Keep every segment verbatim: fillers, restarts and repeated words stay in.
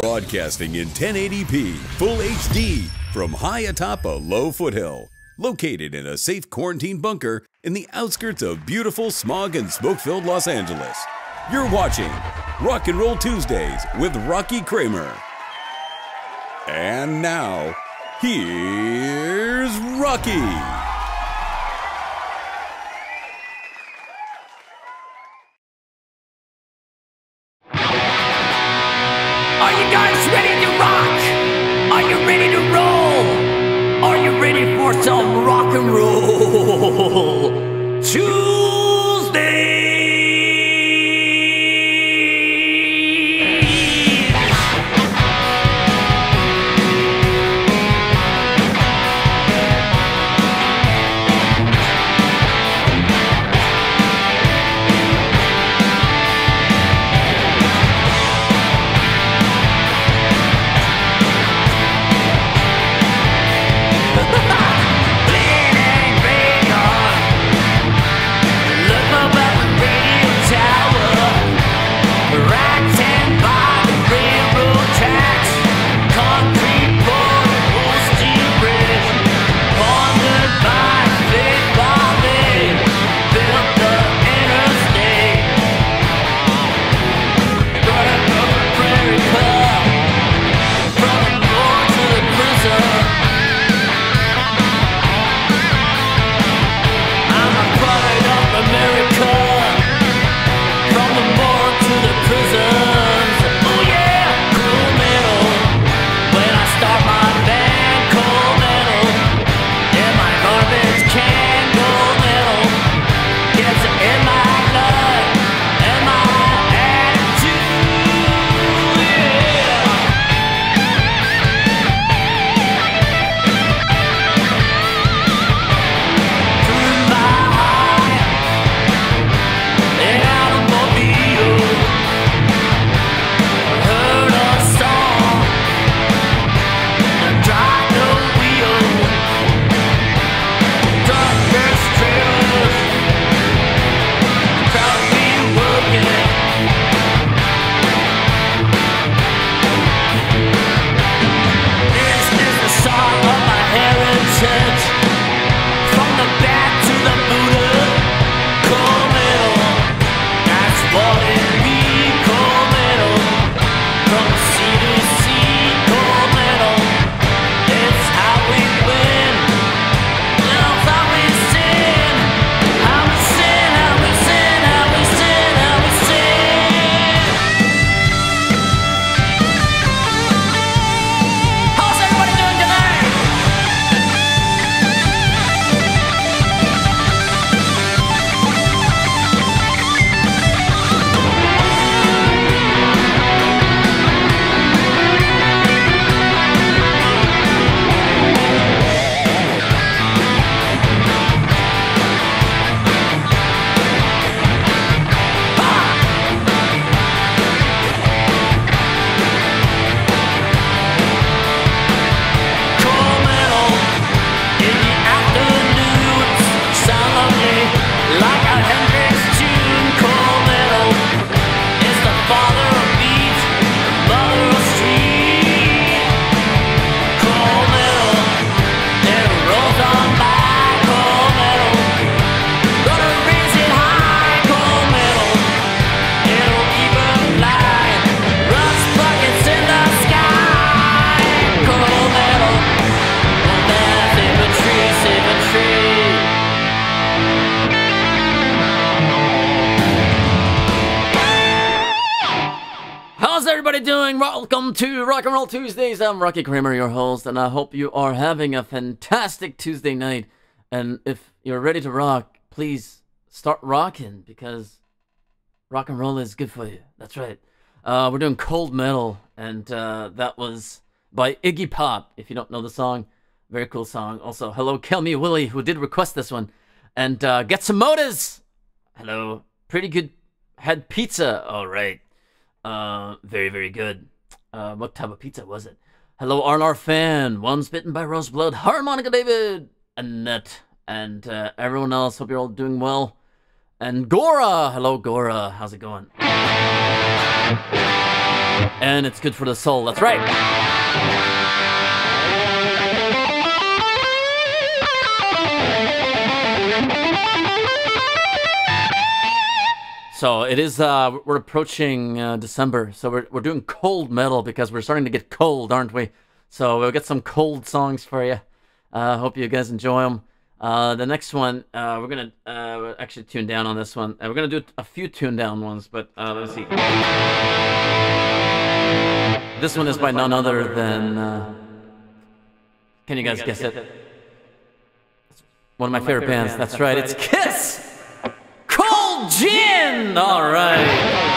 Broadcasting in ten eighty p, full H D, from high atop a low foothill. Located in a safe quarantine bunker in the outskirts of beautiful smog and smoke-filled Los Angeles. You're watching Rock and Roll Tuesdays with Rocky Kramer. And now, here's Rocky! Some rock and roll Tuesday. Rock and Roll Tuesdays, I'm Rocky Kramer, your host, and I hope you are having a fantastic Tuesday night. And if you're ready to rock, please start rocking, because rock and roll is good for you. That's right. Uh, we're doing Cold Metal, and uh, that was by Iggy Pop. If you don't know the song, very cool song. Also, hello, Kill Me Willie, who did request this one. And uh, Get Some Motors! Hello. Pretty good. Had pizza. All right. Uh, very, very good. Uh, what type of pizza was it? Hello, R and R fan. One's Bitten by Roseblood, Harmonica David, Annette, and uh, everyone else. Hope you're all doing well. And Gora. Hello, Gora. How's it going? And it's good for the soul, that's right. So it is, uh, we're approaching uh, December, so we're, we're doing cold metal because we're starting to get cold, aren't we? So we'll get some cold songs for you. Uh, hope you guys enjoy them. Uh, the next one, uh, we're gonna uh, actually tune down on this one. Uh, we're gonna do a few tune down ones, but uh, let's see. This one is by none other than, uh, can you guys guess it? One of my favorite bands, that's right, it's KISS! Cold Gin! Alright!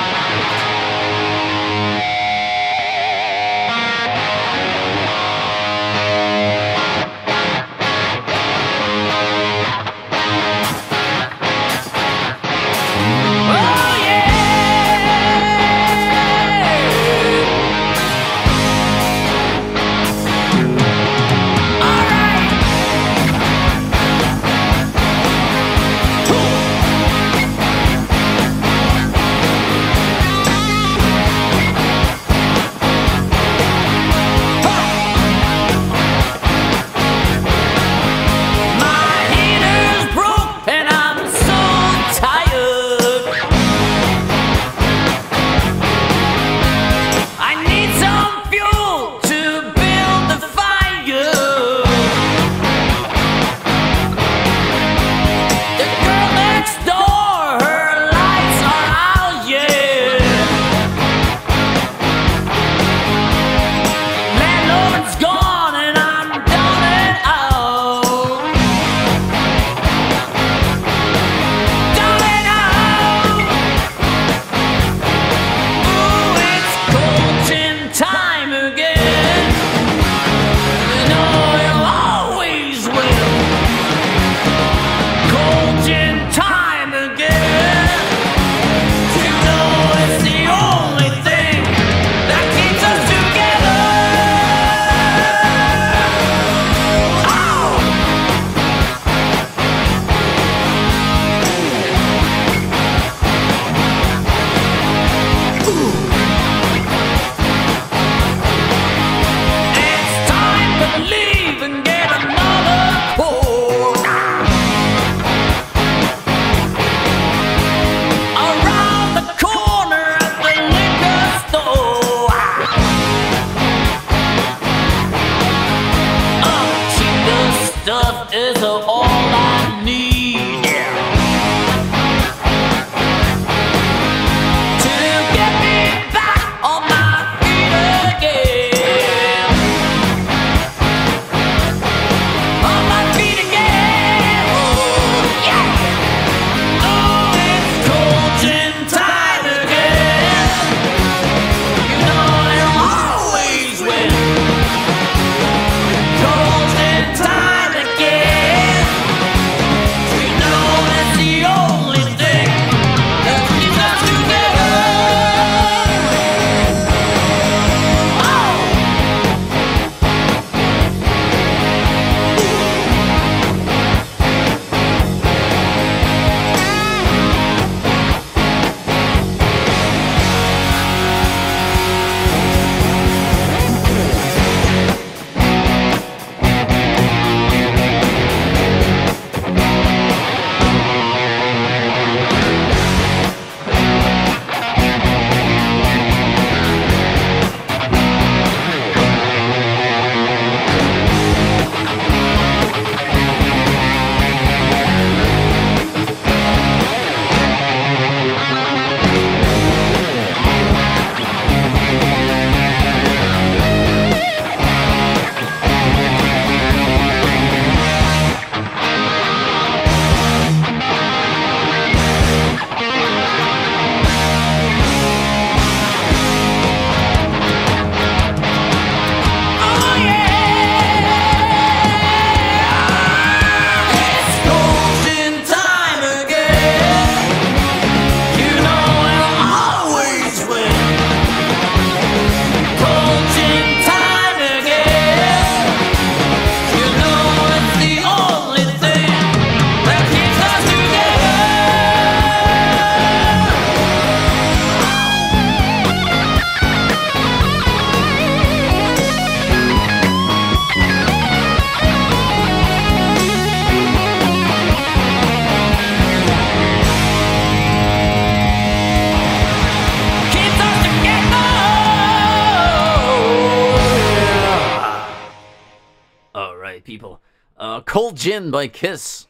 people. Uh, Cold Gin by KISS.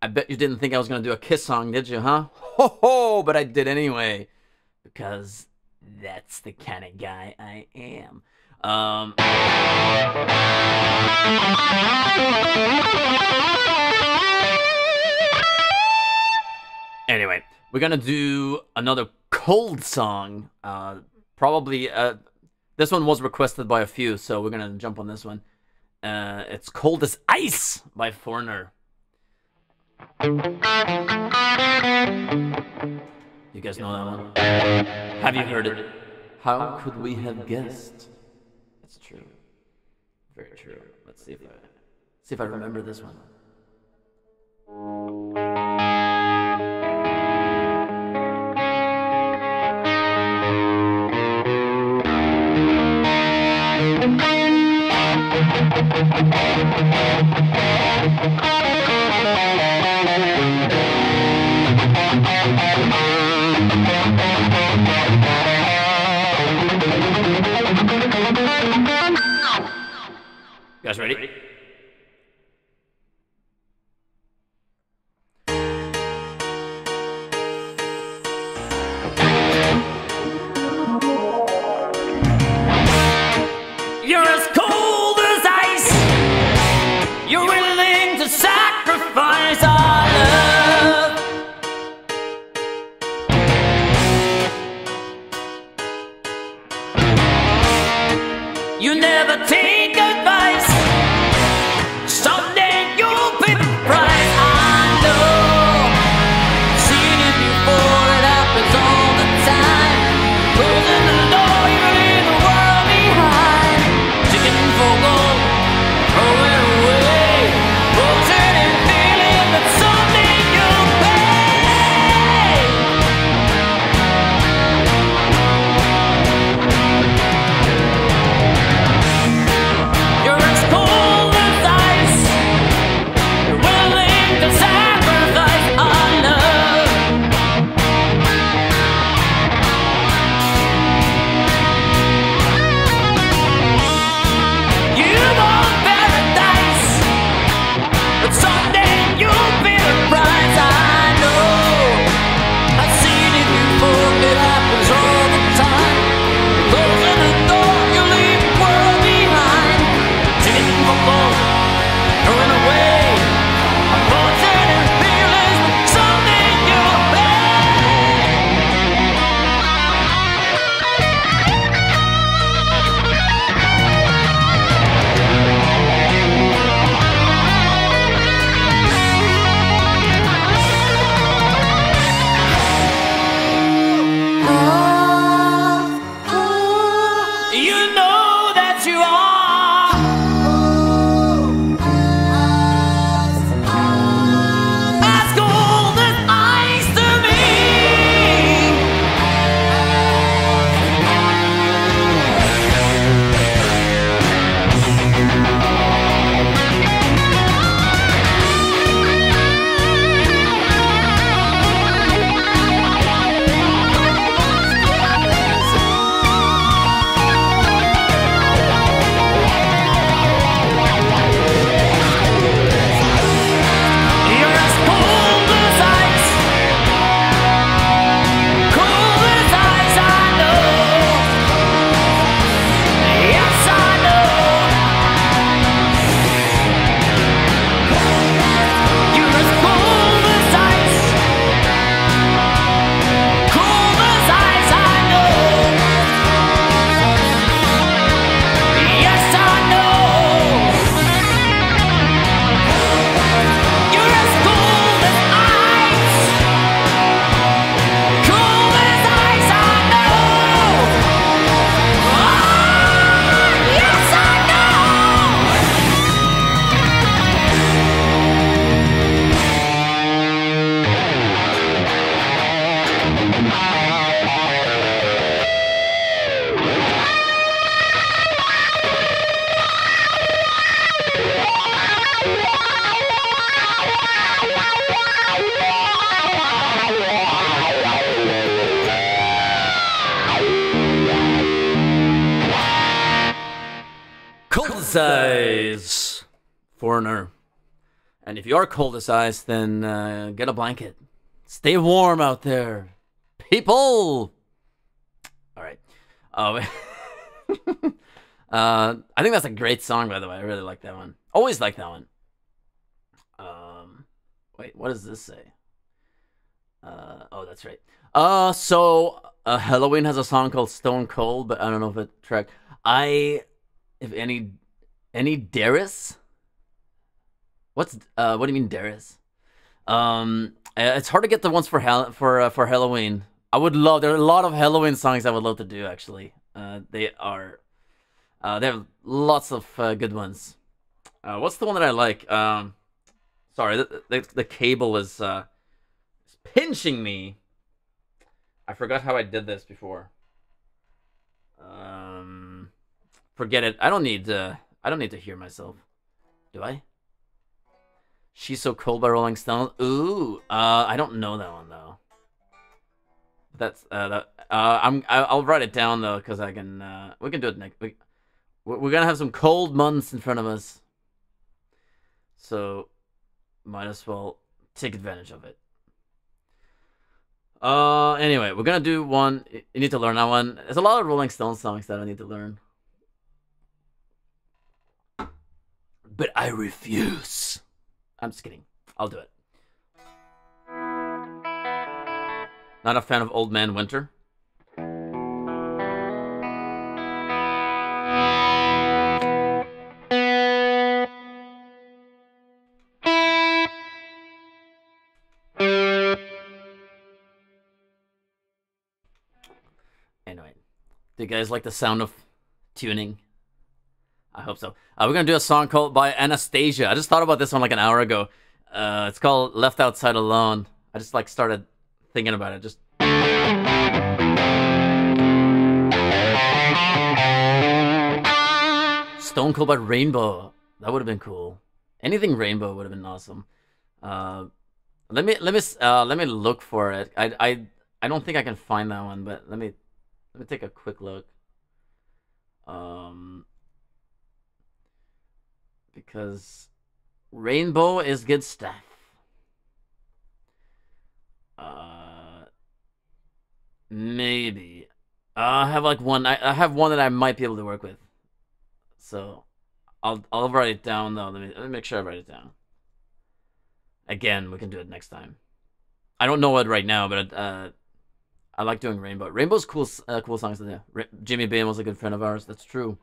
I bet you didn't think I was going to do a KISS song, did you, huh? Ho ho, but I did anyway. Because that's the kind of guy I am. Um... Anyway, we're going to do another cold song. Uh, probably, uh, this one was requested by a few, so we're going to jump on this one. Uh, it's Cold as Ice by Foreigner. You guys know that one? Have you heard it? How could we have guessed? It's true. Very true. Let's see if I, see if I remember this one. You guys ready? ready? You're as cold as ice. You're willing to sacrifice our love. You never take advice. Foreigner. And if you are cold as ice, then uh, get a blanket. Stay warm out there, people. All right. Uh, uh, I think that's a great song, by the way. I really like that one. Always like that one. Um, wait, what does this say? Uh, oh, that's right. Uh, so uh, Halloween has a song called Stone Cold, but I don't know if it tracked. I, if any, any Darius? What's, uh, what do you mean Darius? Um, it's hard to get the ones for, Hal for, uh, for Halloween. I would love, there are a lot of Halloween songs I would love to do, actually. Uh, they are, uh, they have lots of uh, good ones. Uh, what's the one that I like? Um, sorry, the, the, the cable is, uh, pinching me. I forgot how I did this before. Um, forget it. I don't need. Uh, I don't need to hear myself. Do I? She's So Cold by Rolling Stones. Ooh. Uh, I don't know that one though. That's. Uh, that, uh, I'm. I'll write it down though, cause I can. Uh, we can do it next. We, we're gonna have some cold months in front of us. So, might as well take advantage of it. Uh, anyway, we're gonna do one. You need to learn that one. There's a lot of Rolling Stones songs that I need to learn. But I refuse. I'm just kidding. I'll do it. Not a fan of Old Man Winter. Do you guys like the sound of tuning? I hope so. Uh, we're gonna do a song called by Anastacia. I just thought about this one like an hour ago. Uh, it's called Left Outside Alone. I just like started thinking about it. Just. Stone Cold by Rainbow. That would have been cool. Anything Rainbow would have been awesome. Uh, let me let me uh, let me look for it. I I I don't think I can find that one, but let me. Let me take a quick look. Um, because Rainbow is good stuff. Uh, maybe. Uh, I have like one. I, I have one that I might be able to work with. So, I'll I'll write it down though. Let me let me make sure I write it down. Again, we can do it next time. I don't know it right now, but uh. I like doing Rainbow. Rainbow's cool, uh, cool songs in there. Ra Jimmy Bain was a good friend of ours. That's true.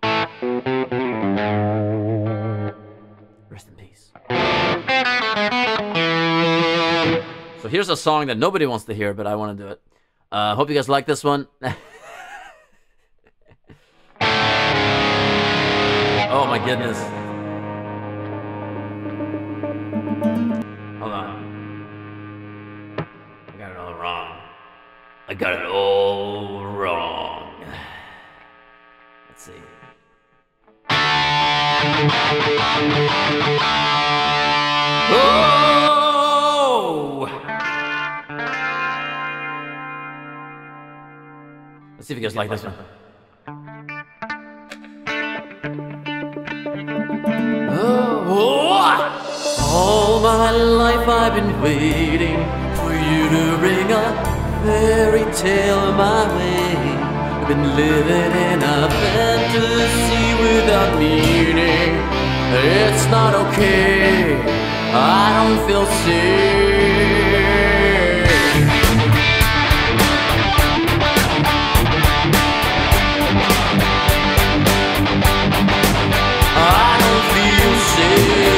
Rest in peace. So here's a song that nobody wants to hear, but I want to do it. I uh, hope you guys like this one. Oh my goodness. Hold on. I got it all wrong. I got it all wrong. Let's see. Oh! Let's see if you guys like this one. Oh. All my life I've been waiting for you to ring up. Fairy tale my way. I've been living in a fantasy without meaning. It's not okay. I don't feel safe. I don't feel safe.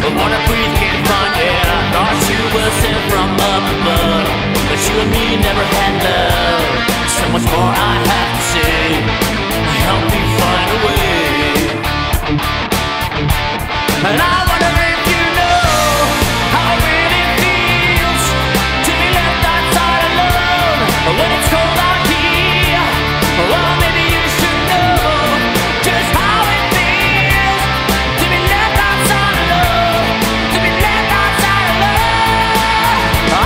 But what I breathe can't find air. I thought you were sent from up above, but you and me never had love. So much more I have to say. Help me find a way. And I wonder if you know how it really feels to be left outside alone when it's cold out here. Well, maybe you should know. I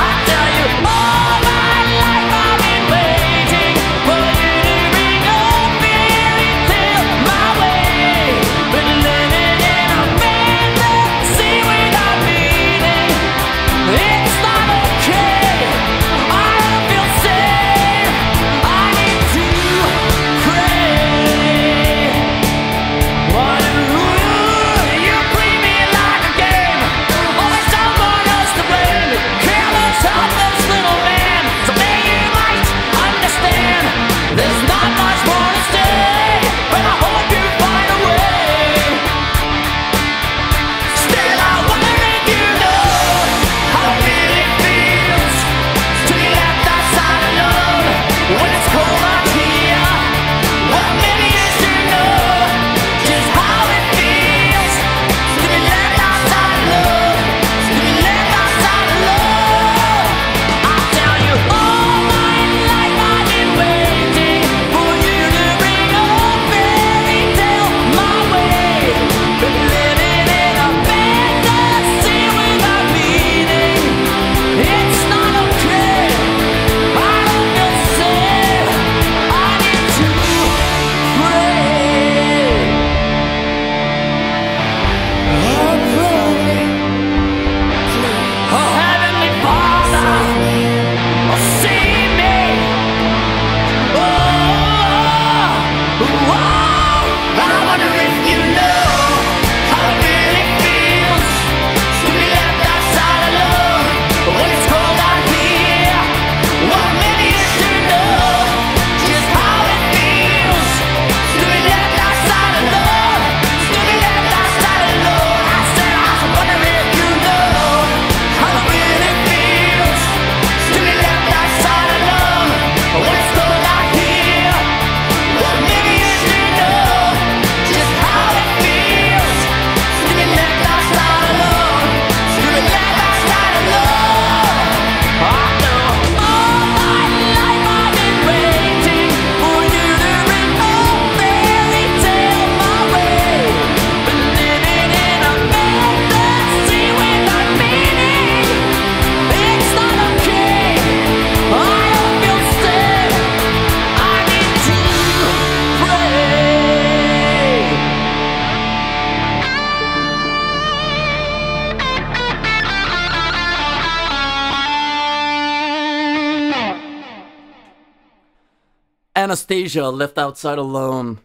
Anastacia, Left Outside Alone.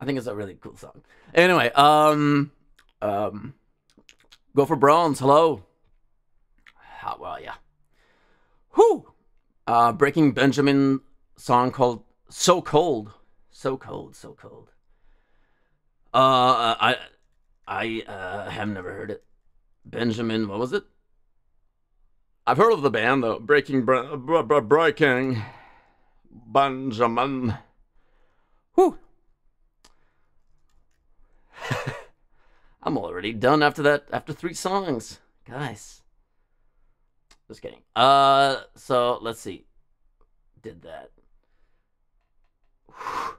I think it's a really cool song. Anyway, um, um, go for bronze. Hello. How are ya? Whoo! Uh, Breaking Benjamin song called So Cold. So cold, so cold. Uh, I, I uh, have never heard it. Benjamin, what was it? I've heard of the band though. Breaking, br br br breaking, Benjamin. Whoo! I'm already done after that. After three songs, guys. Just kidding. Uh, so let's see. Did that. Whew.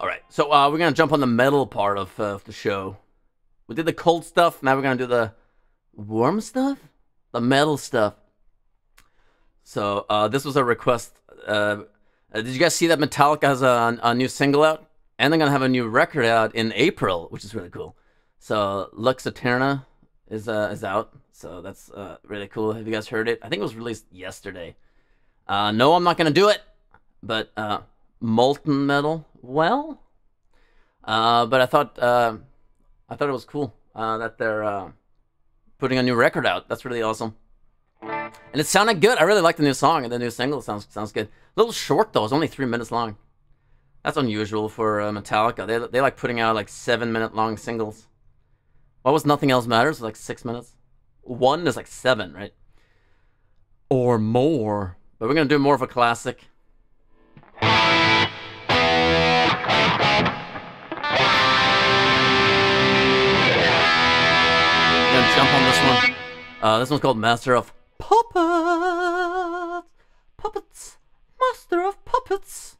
All right, so uh, we're gonna jump on the metal part of, uh, of the show. We did the cold stuff. Now we're gonna do the warm stuff, the metal stuff. So uh, this was a request. Uh, did you guys see that Metallica has a, a new single out? And they're going to have a new record out in April, which is really cool. So Lux Eterna is uh, is out. So that's uh, really cool. Have you guys heard it? I think it was released yesterday. Uh, no, I'm not going to do it. But uh, Molten Metal, well. Uh, but I thought uh, I thought it was cool uh, that they're uh, putting a new record out. That's really awesome. And it sounded good. I really like the new song and the new single. Sounds sounds good. A little short though. It's only three minutes long. That's unusual for uh, Metallica. They they like putting out like seven minute long singles. What was Nothing Else Matters? Like six minutes. One is like seven, right? Or more. But we're gonna do more of a classic. Gonna jump on this one. Uh, this one's called Master of Puppets. Puppets. Master of Puppets.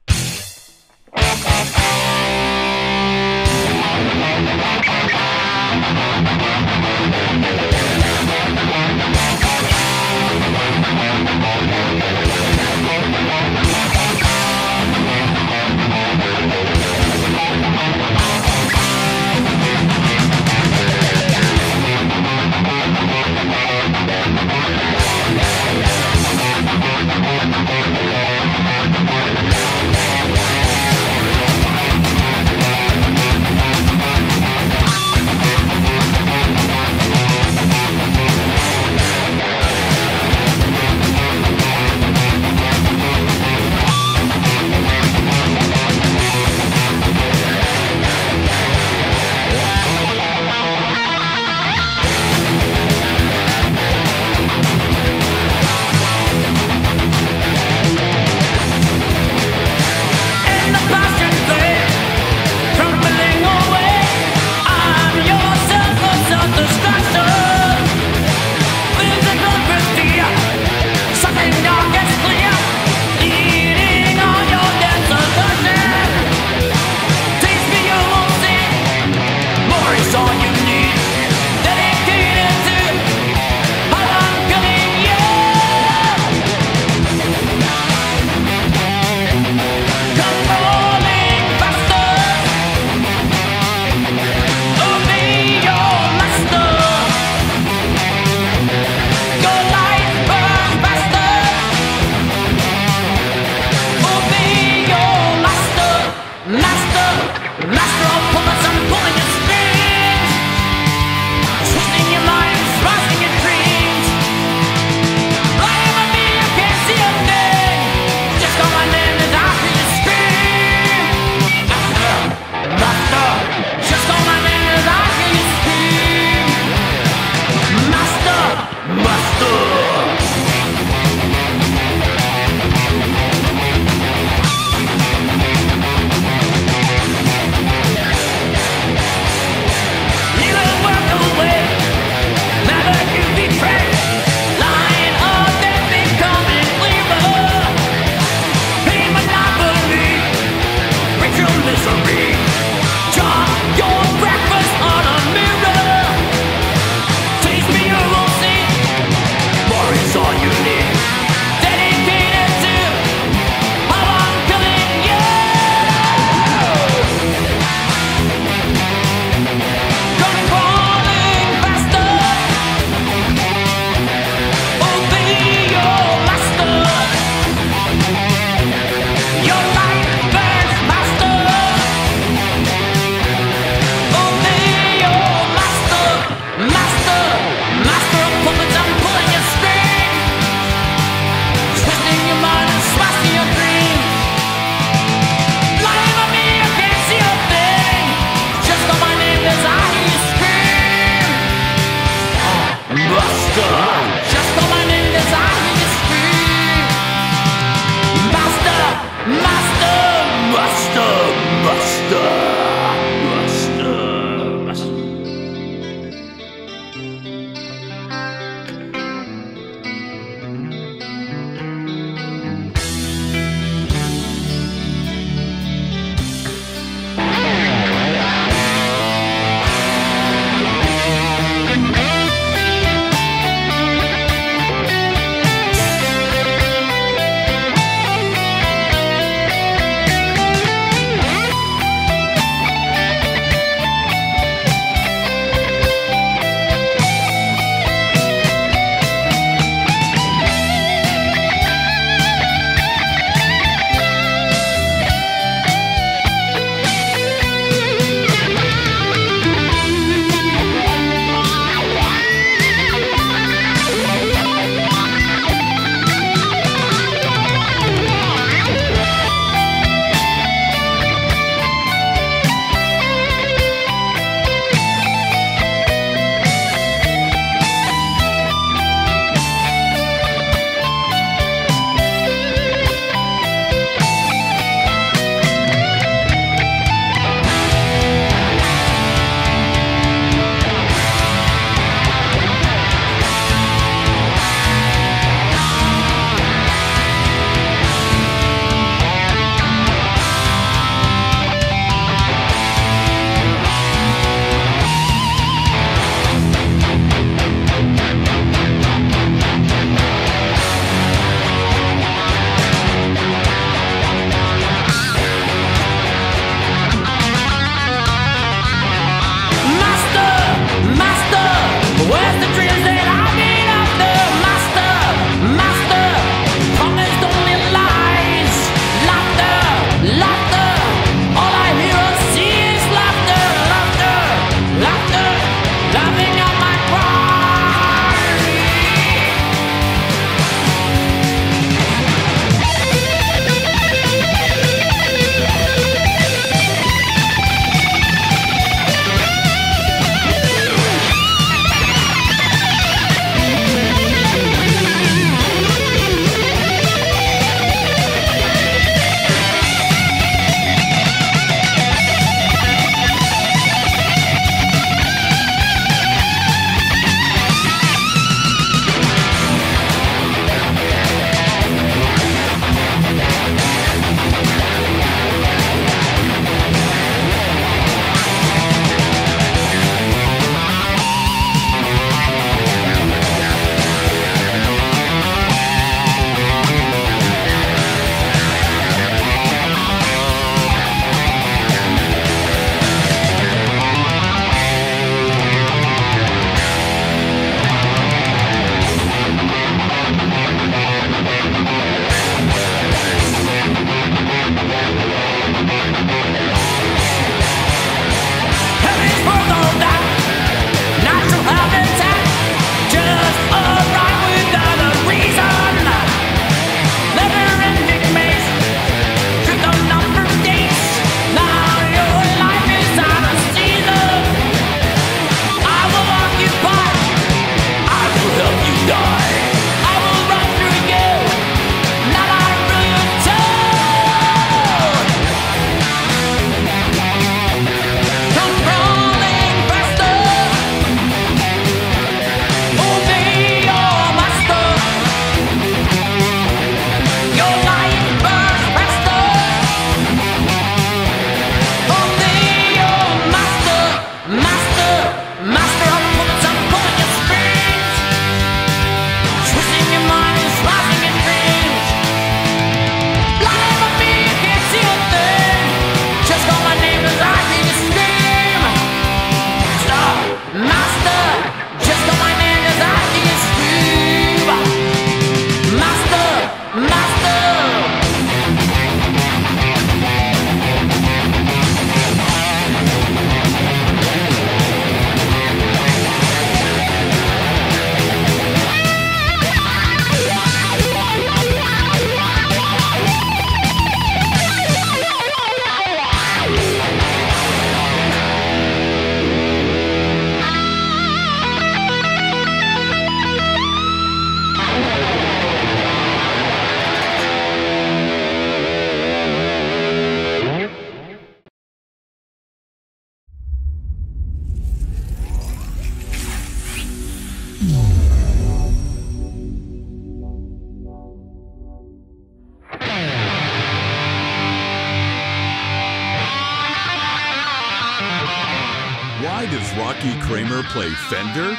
Rocky Kramer play Fender?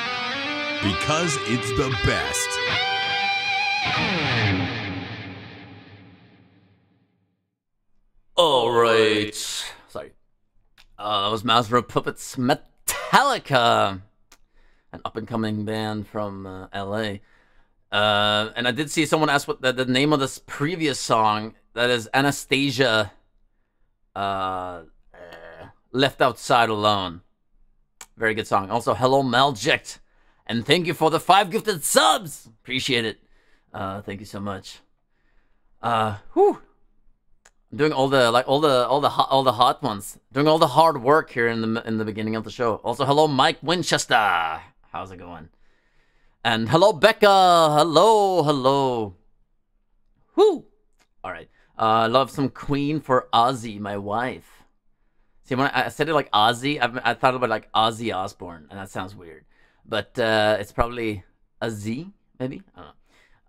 Because it's the best. Alright. Sorry. Uh, that was Master of Puppets, Metallica! An up-and-coming band from uh, L A. Uh, and I did see someone ask what the, the name of this previous song. That is Anastacia. Uh, Left Outside Alone. Very good song. Also, hello, Malject. And thank you for the five gifted subs. Appreciate it. Uh, thank you so much. Uh, whew. I'm doing all the like all the all the hot, all the hot ones. Doing all the hard work here in the in the beginning of the show. Also, hello, Mike Winchester. How's it going? And hello, Becca. Hello, hello. Whoo. All right. Uh, love some Queen for Ozzy, my wife. See, when I, I said it like Ozzy, I've, I thought about like Ozzy Osbourne, and that sounds weird. But uh, it's probably a Z, maybe? I don't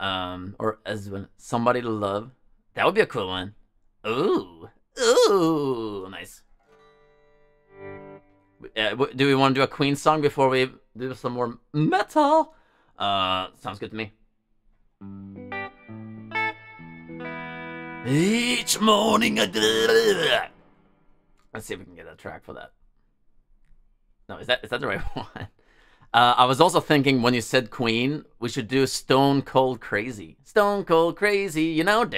know. Um, or as when somebody to love. That would be a cool one. Ooh. Ooh. Nice. Uh, do we want to do a Queen song before we do some more metal? Uh, sounds good to me. Each morning I do. Let's see if we can get a track for that. No, is that is that the right one? Uh, I was also thinking when you said Queen, we should do Stone Cold Crazy. Stone Cold Crazy, you know? Uh,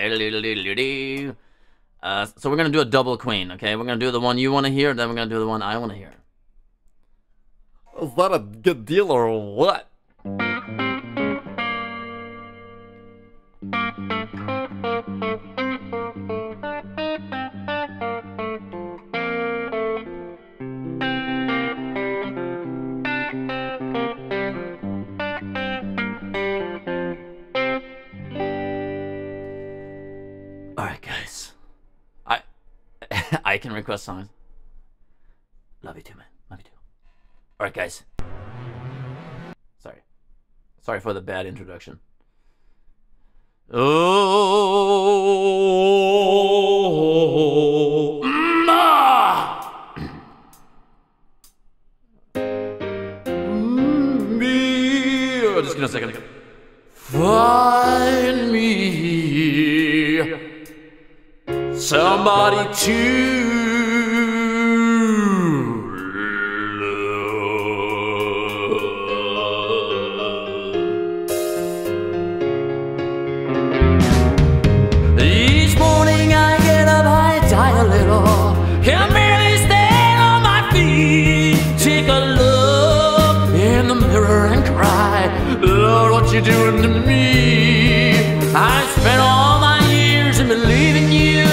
so we're going to do a double Queen, okay? We're going to do the one you want to hear, then we're going to do the one I want to hear. Is that a good deal or what? I can request songs. Love you too, man. Love you too. Alright, guys. Sorry. Sorry for the bad introduction. Oh, mm-hmm. Just gonna second. Find me somebody to. You're doing to me. I spent all my years in believing you,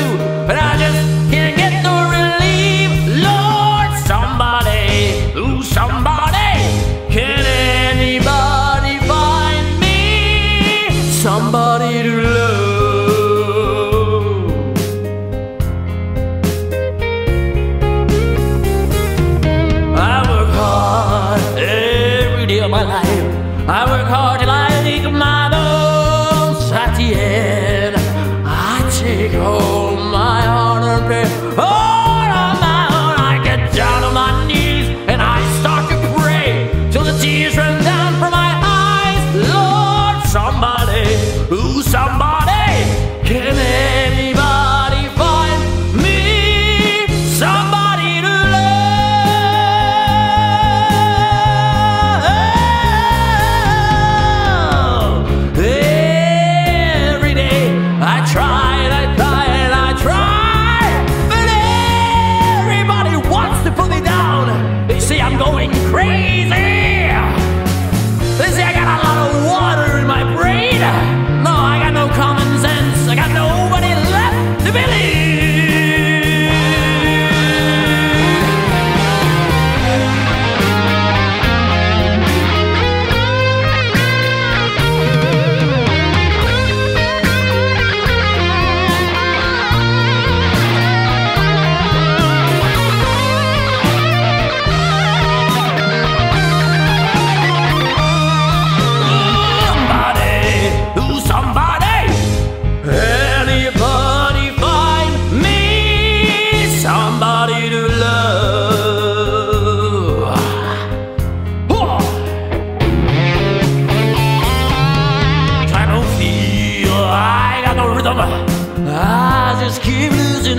but I just can't get no relief. Lord, somebody, ooh, somebody, can anybody find me somebody to love? I work hard every day of my life. I work hard till I my bones at the end. I take home my honor and pray. All on my own, I get down on my knees and I start to pray till the tears run down from my eyes. Lord, somebody, ooh, somebody, can anybody find me somebody to love? Crazy! They say I got a lot of water in my brain. No, I got no common sense. I got nobody left to believe.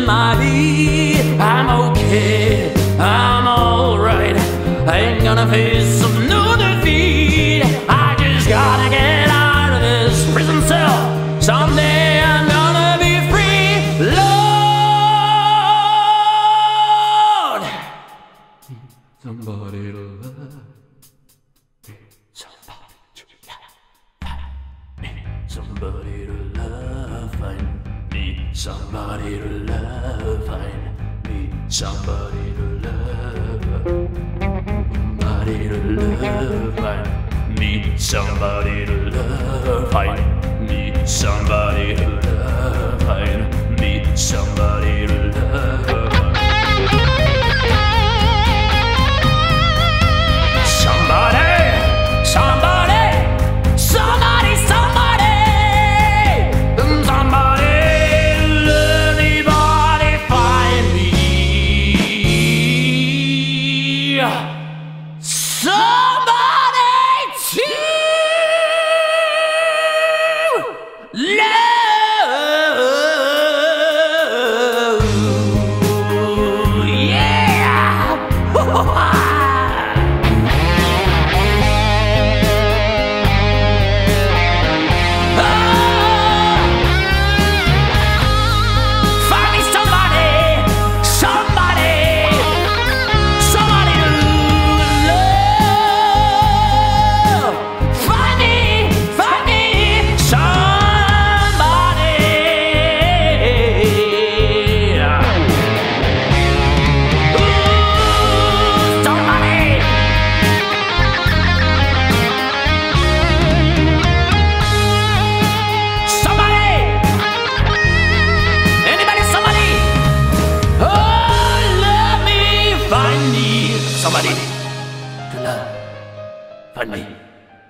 My beat, I'm okay, I'm alright. I ain't gonna face some new defeat. I just gotta get out of this prison cell. Someday I'm gonna be free. Lord, somebody to love, somebody to love, somebody to love, find me somebody to love. Find me somebody to love, somebody to love. Find me somebody to love. Find me somebody to love. Find me somebody to love. Somebody, somebody, somebody, somebody. Somebody to love.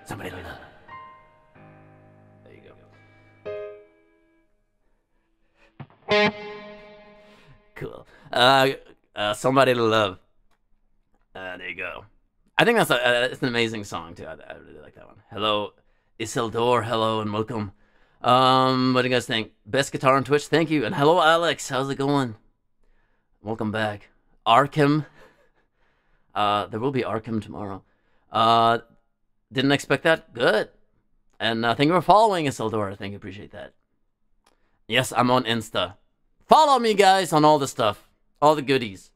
Somebody will know. There you go. Cool. Uh, uh, Somebody to Love. Uh, there you go. I think that's a, uh, it's an amazing song too. I, I really like that one. Hello, Isildur. Hello and welcome. Um, what do you guys think? Best guitar on Twitch. Thank you. And hello, Alex. How's it going? Welcome back. Arkham. Uh, there will be Arkham tomorrow. Uh, didn't expect that. Good. And uh, thank you for following Isildur. Thank you. Appreciate that. Yes, I'm on Insta. Follow me, guys, on all the stuff, all the goodies.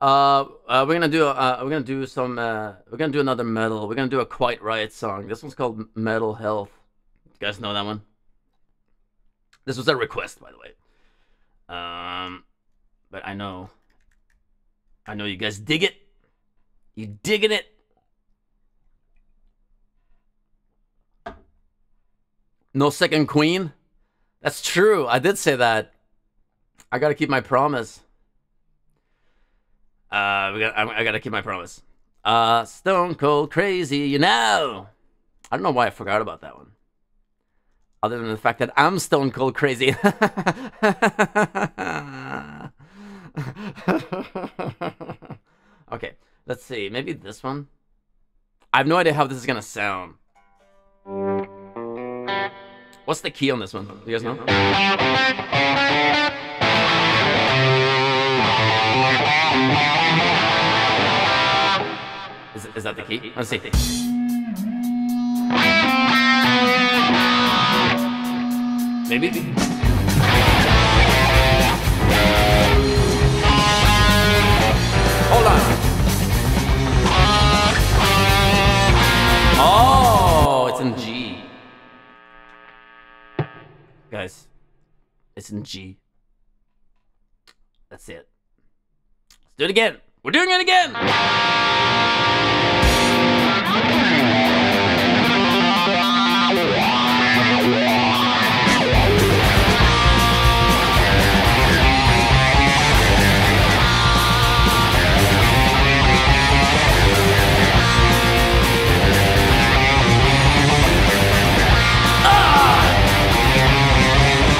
Uh, uh, we're gonna do uh, we're gonna do some uh, we're gonna do another metal. We're gonna do a Quiet Riot song. This one's called Metal Health. You guys know that one? This was a request, by the way. Um, but I know, I know you guys dig it. You digging it? No second Queen. That's true. I did say that. I gotta keep my promise. Uh, we got, I, I gotta keep my promise. Uh, Stone Cold Crazy, you know! I don't know why I forgot about that one. Other than the fact that I'm Stone Cold Crazy. Okay, let's see. Maybe this one? I have no idea how this is gonna sound. What's the key on this one? Do you guys know? Is, is that the key? Let's see. Maybe. Hold on. Oh, it's in G. Guys, it's in G. That's it. Let's do it again. We're doing it again. Ah!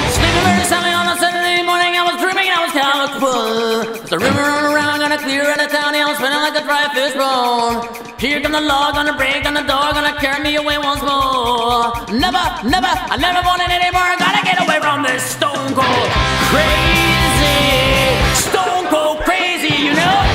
Sleeping very soundly on a Saturday morning. I was dreaming I was comfortable. It's a river. Clear out of town, I'm spinning like a dry fish bone. Here come the law, gonna break on the door, gonna carry me away once more. Never, never, I never want it anymore. I gotta get away from this stone cold crazy, stone cold crazy, you know.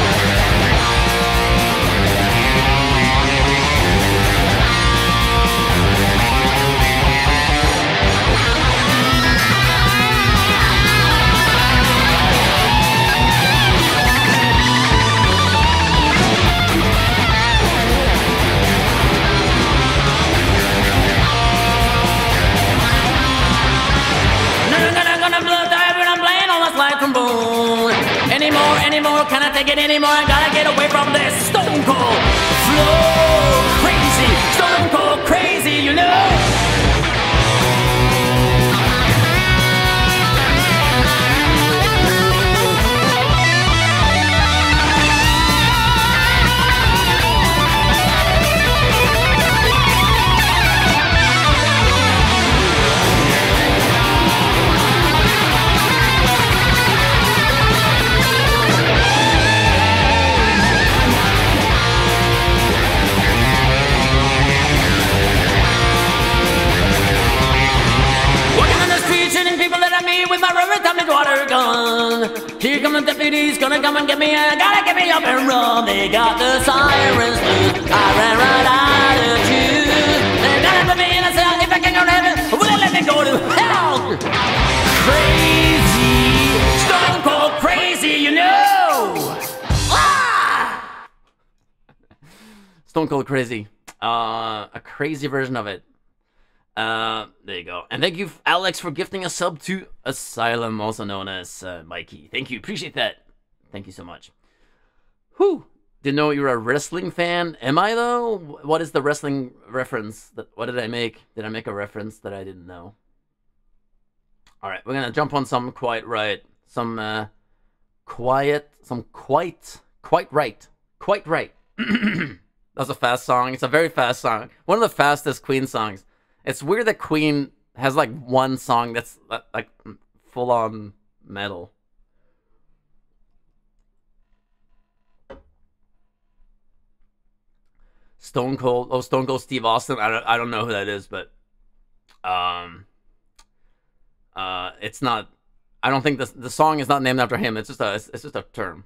Anymore, anymore, can I take it anymore? I gotta get away from this stone cold flow, crazy, stone cold crazy, you know. With my rubber tumbling water gun. Here come the deputies, gonna come and get me. I gotta get me up and run. They got the sirens loose. I ran right out of you. They're gonna put me in a cell. If I can't go to heaven, will they let me go to hell? Crazy, stone cold crazy, you know. Ah! Stone Cold Crazy. Uh, a crazy version of it. Uh, there you go. And thank you, Alex, for gifting a sub to Asylum, also known as uh, Mikey. Thank you. Appreciate that. Thank you so much. Whew. Didn't know you were a wrestling fan. Am I, though? What is the wrestling reference? That, what did I make? Did I make a reference that I didn't know? All right. We're going to jump on some Quiet Riot. Some uh, quiet. Some quite. Quite right. Quite right. That's a fast song. It's a very fast song. One of the fastest Queen songs. It's weird that Queen has like one song that's like full on metal. Stone Cold, oh, Stone Cold Steve Austin. I don't, I don't know who that is, but um, uh, it's not. I don't think the the song is not named after him. It's just a, it's, it's just a term.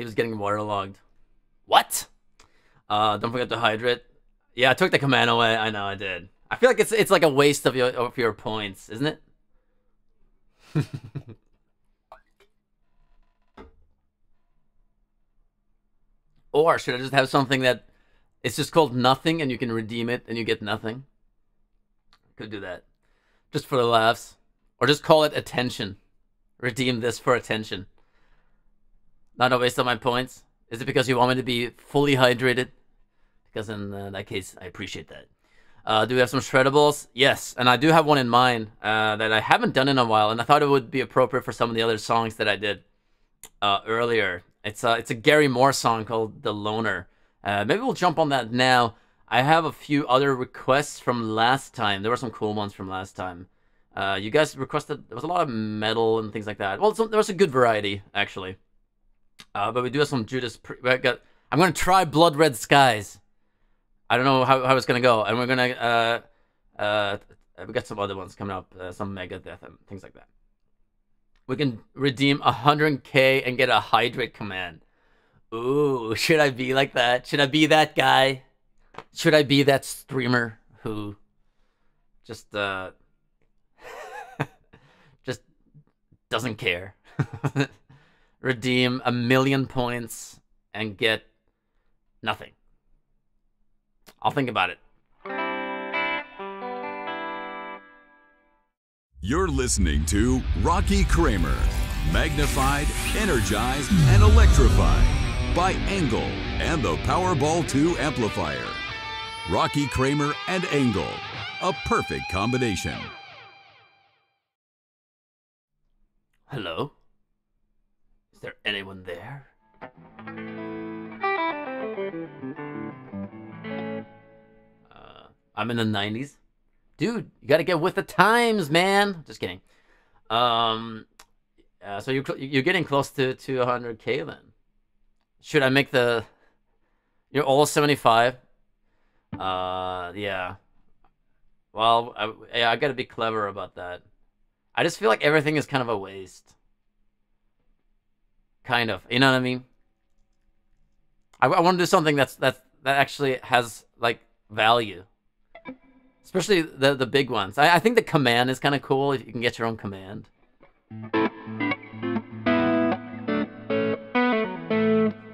He was getting waterlogged. What? Uh, don't forget to hydrate. Yeah, I took the command away. I know I did. I feel like it's it's like a waste of your of your points, isn't it? Or should I just have something that it's just called nothing and you can redeem it and you get nothing? Could do that. Just for the laughs. Or just call it attention. Redeem this for attention. Not a waste of my points. Is it because you want me to be fully hydrated? Because in uh, that case, I appreciate that. Uh, do we have some shreddables? Yes, and I do have one in mind uh, that I haven't done in a while, and I thought it would be appropriate for some of the other songs that I did uh, earlier. It's a, it's a Gary Moore song called The Loner. Uh, maybe we'll jump on that now. I have a few other requests from last time. There were some cool ones from last time. Uh, you guys requested... There was a lot of metal and things like that. Well, some, there was a good variety, actually. Uh, but we do have some Judas... Got, I'm going to try Blood Red Skies. I don't know how, how it's going to go. And we're going to... Uh, uh, we got some other ones coming up. Uh, some Megadeth and things like that. We can redeem one hundred K and get a hydrate command. Ooh, should I be like that? Should I be that guy? Should I be that streamer who just uh just doesn't care? Redeem a million points and get nothing. I'll think about it. You're listening to Rocky Kramer, magnified, energized, and electrified by Engel and the Powerball two amplifier. Rocky Kramer and Engel, a perfect combination. Hello? Is there anyone there? Uh, I'm in the nineties. Dude, you gotta get with the times, man. Just kidding. Um, uh, so you you're getting close to to one hundred K then. Should I make the? You're all seventy-five. Uh, yeah. Well, I, yeah, I gotta be clever about that. I just feel like everything is kind of a waste. Kind of, you know what I mean? I, I want to do something that's that's that actually has like value. Especially the the big ones. I, I think the command is kind of cool if you can get your own command.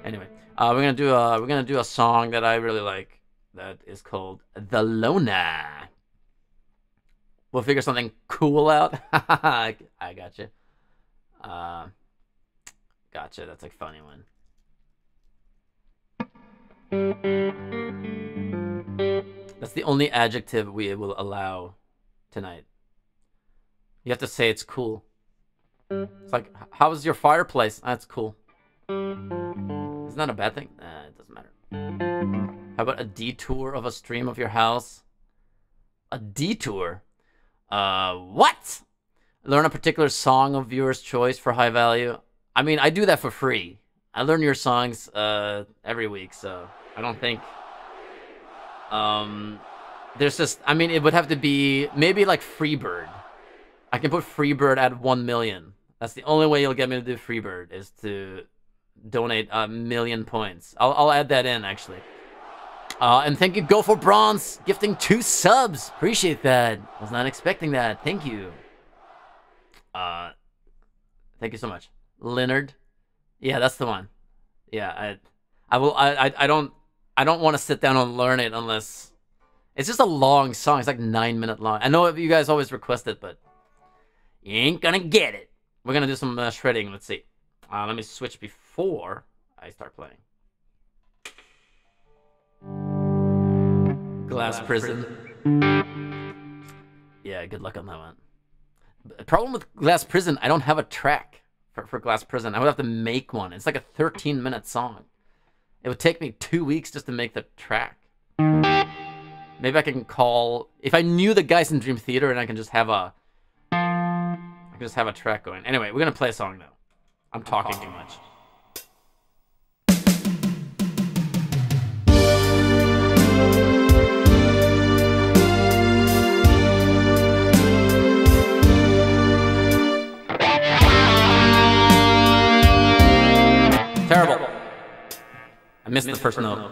Anyway, uh, we're gonna do a we're gonna do a song that I really like that is called "The Loner." We'll figure something cool out. I gotcha. Uh, gotcha. That's a funny one. That's the only adjective we will allow tonight. You have to say it's cool. It's like, how is your fireplace? That's cool. It's not a bad thing. Nah, it doesn't matter. How about a detour of a stream of your house? A detour? Uh, what? Learn a particular song of viewer's choice for high value. I mean, I do that for free. I learn your songs uh, every week, so I don't think... Um, there's just, I mean, it would have to be maybe like Freebird. I can put Freebird at one million. That's the only way you'll get me to do Freebird is to donate a million points. I'll, I'll add that in actually. Uh, and thank you, Go For Bronze, gifting two subs. Appreciate that. I was not expecting that. Thank you. Uh, thank you so much. Leonard. Yeah, that's the one. Yeah, I, I will, I, I, I don't. I don't want to sit down and learn it unless... It's just a long song. It's like nine minute long. I know you guys always request it, but... You ain't gonna get it. We're gonna do some uh, shredding. Let's see. Uh, let me switch before I start playing. Glass, Glass Prison. Prison. Yeah, good luck on that one. The problem with Glass Prison, I don't have a track for, for Glass Prison. I would have to make one. It's like a thirteen minute song. It would take me two weeks just to make the track. Maybe I can call... If I knew the guys in Dream Theater and I can just have a... I can just have a track going. Anyway, we're going to play a song now. I'm talking too much. Terrible. Terrible. missed the first note.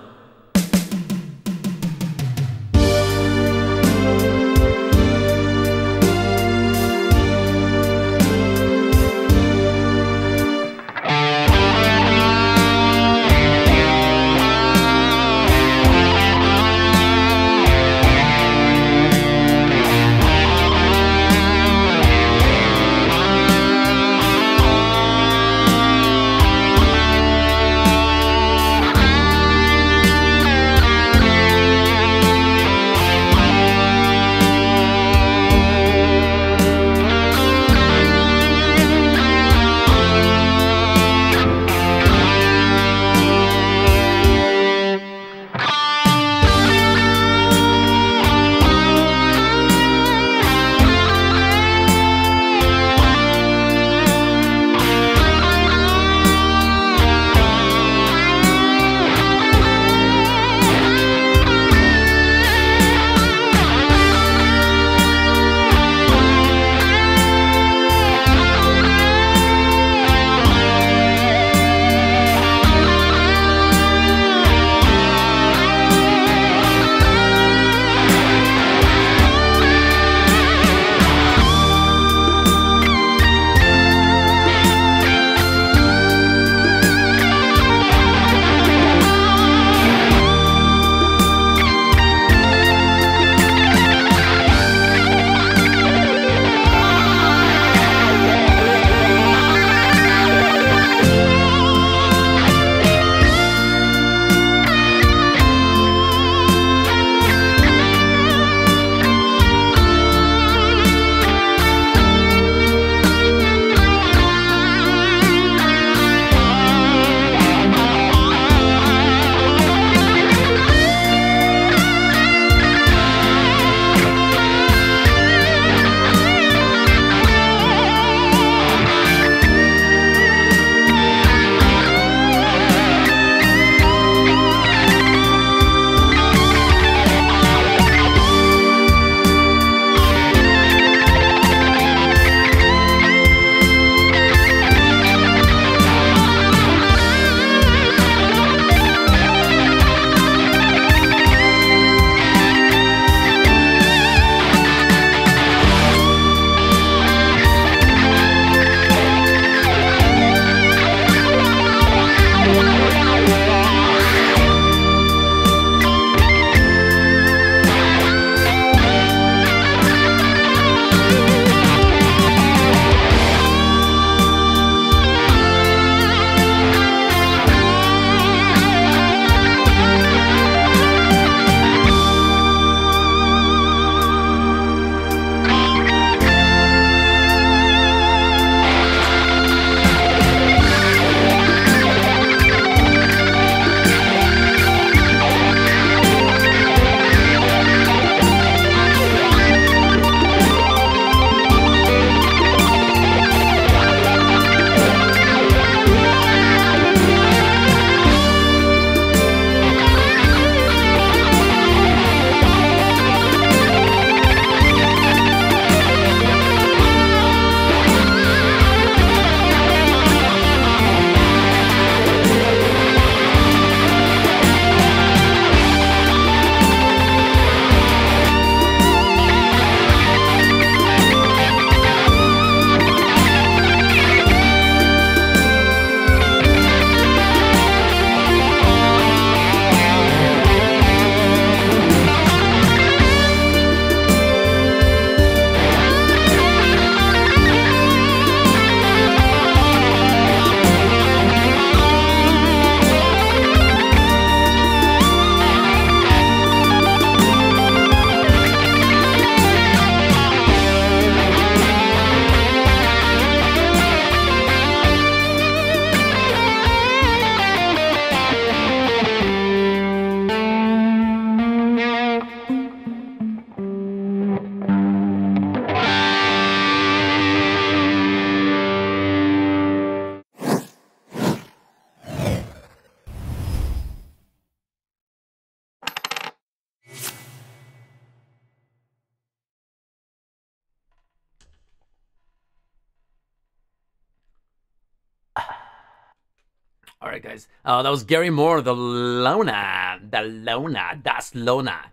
All right, guys. Uh, that was Gary Moore, The Loner. The Loner. Das Loner.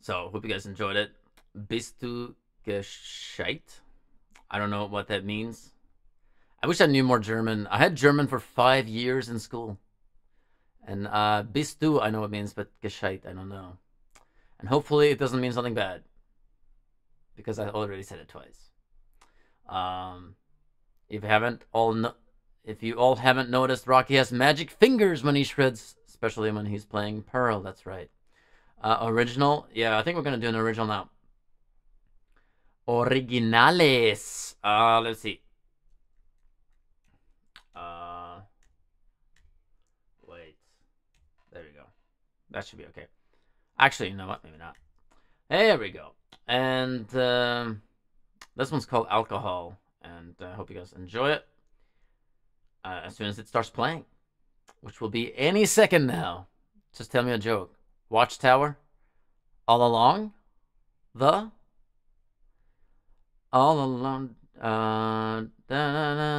So, hope you guys enjoyed it. Bist du gescheit? I don't know what that means. I wish I knew more German. I had German for five years in school. And uh, bist du, I know what it means, but gescheit, I don't know. And hopefully it doesn't mean something bad. Because I already said it twice. Um, if you haven't all no if you all haven't noticed, Rocky has magic fingers when he shreds, especially when he's playing Pearl. That's right. Uh, original, yeah, I think we're gonna do an original now. Originales. Uh, let's see. Uh, wait. There we go. That should be okay. Actually, you know what? Maybe not. There we go. And um, this one's called Alcohol, and I uh, hope you guys enjoy it uh, as soon as it starts playing, which will be any second now. Just tell me a joke. Watchtower, all along, the, all along, uh, da, da, da.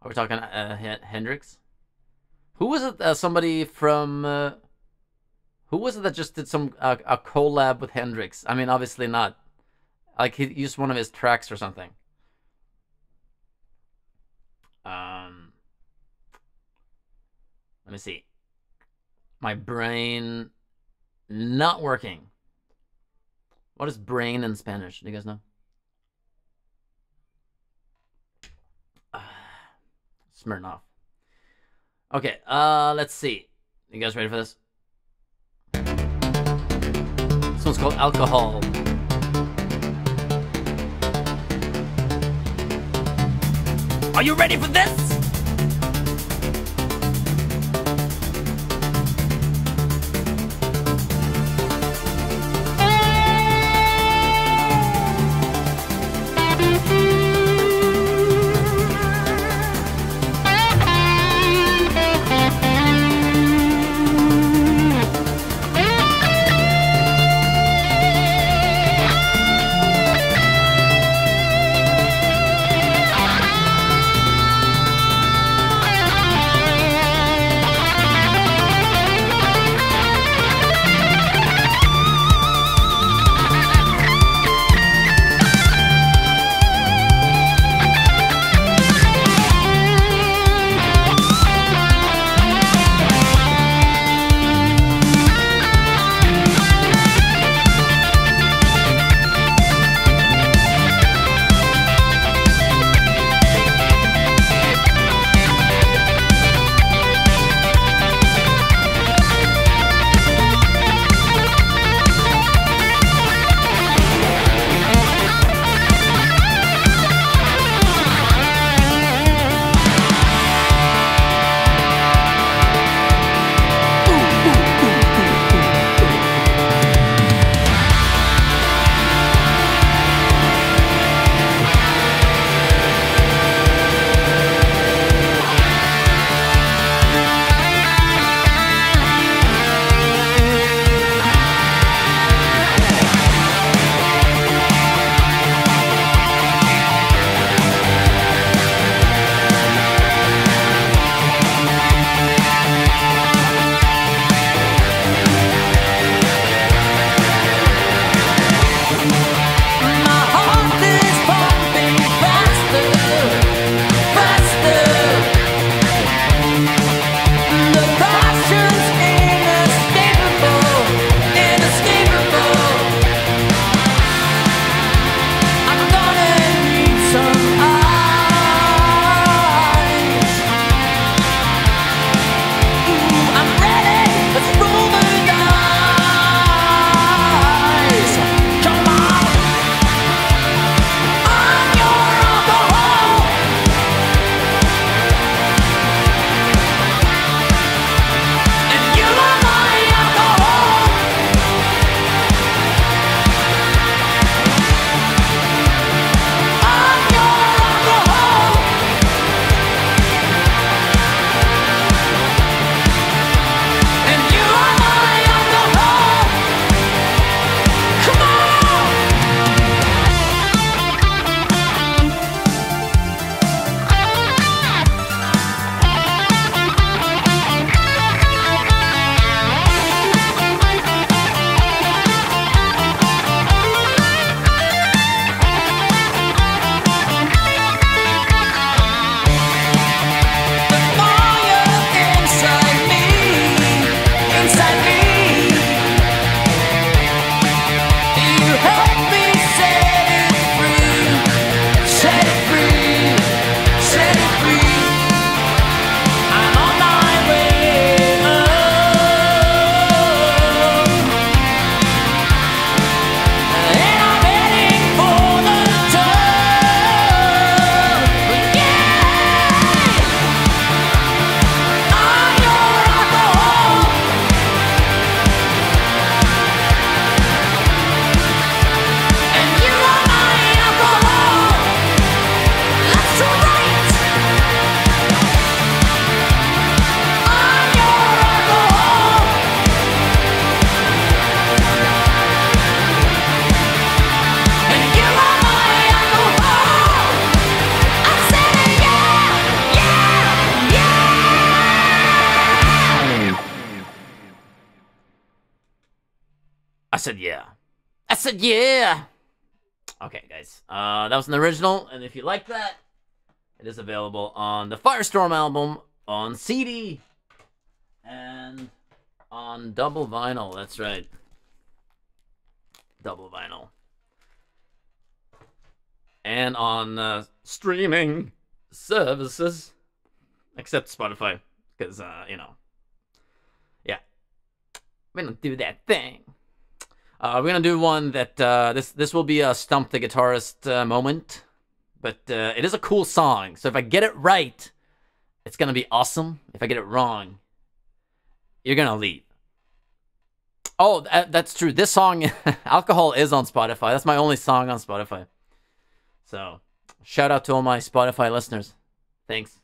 Are we talking uh, Hendrix? Who was it, uh, somebody from, uh, who was it that just did some, uh, a collab with Hendrix? I mean, obviously not, like he used one of his tracks or something. Um, let me see. My brain not working. What is brain in Spanish? Do you guys know? Uh, Smirnoff. Okay, uh, let's see. You guys ready for this? This one's called Alcohol. Are you ready for this? said yeah. I said yeah! Okay, guys. Uh, that was an original, and if you like that, it is available on the Firestorm album, on C D, and on double vinyl. That's right. Double vinyl. And on uh, streaming services. Except Spotify. Because, uh, you know. Yeah. We don't do that thing. Uh, we're going to do one that, uh, this this will be a Stump the Guitarist uh, moment. But uh, it is a cool song. So if I get it right, it's going to be awesome. If I get it wrong, you're going to leave. Oh, that, that's true. This song, Alcohol, is on Spotify. That's my only song on Spotify. So, shout out to all my Spotify listeners. Thanks.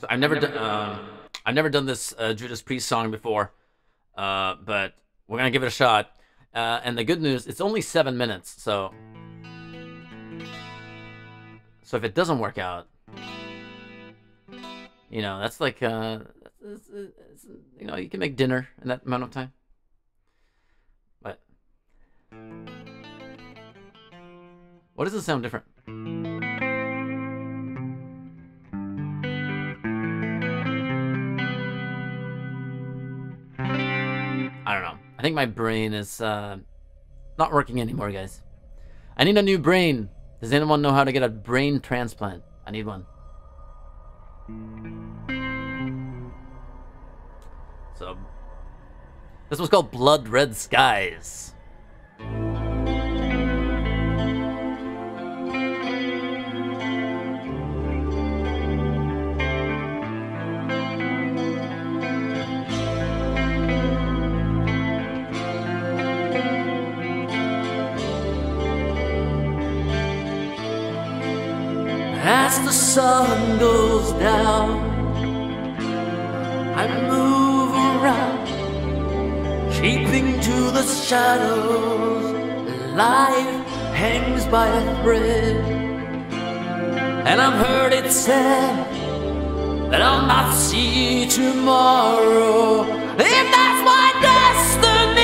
So I've never, never done uh, I've never done this uh, Judas Priest song before, uh, but we're gonna give it a shot. Uh, and the good news, it's only seven minutes, so so if it doesn't work out, you know, that's like uh, it's, it's, you know, you can make dinner in that amount of time. But what does it sound different? I don't know. I think my brain is uh, not working anymore, guys. I need a new brain. Does anyone know how to get a brain transplant? I need one. So, this was called Blood Red Skies. As the sun goes down, I move around, keeping to the shadows. Life hangs by a thread, and I've heard it said that I'll not see tomorrow. If that's my destiny,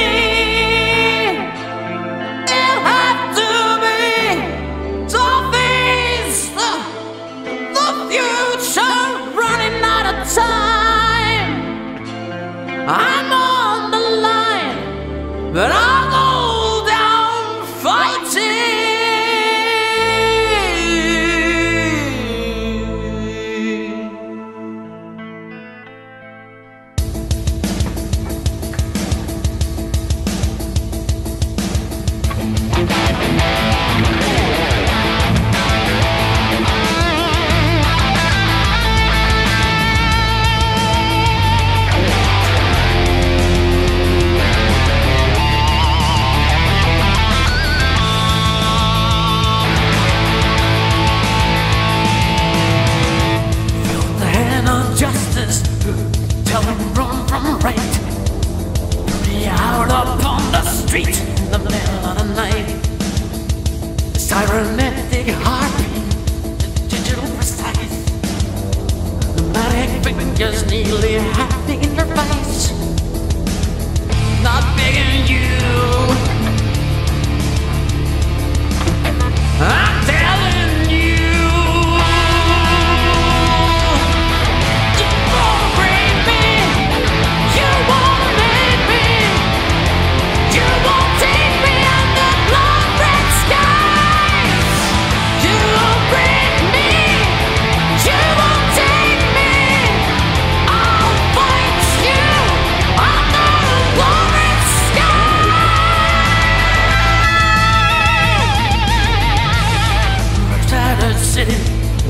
it'll have to be so. Future running out of time. I'm on the line, but I'll go down fighting. Tell them wrong from right. Be out upon the street in the middle of the night. The cybernetic heartbeat, the digital precise, the manic fingers nearly hiding in your face. Not begging you, I'm telling you.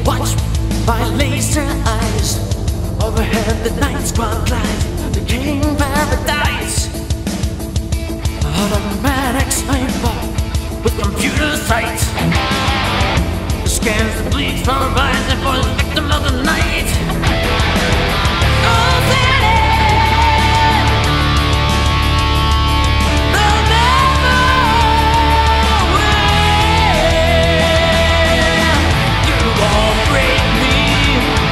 Watched by laser eyes. Overhead the night squad lies. The king paradise. Automatic sniper with computer sight. The scans the bleeds from rising for the victim of the night. Oh, there it is. Break me.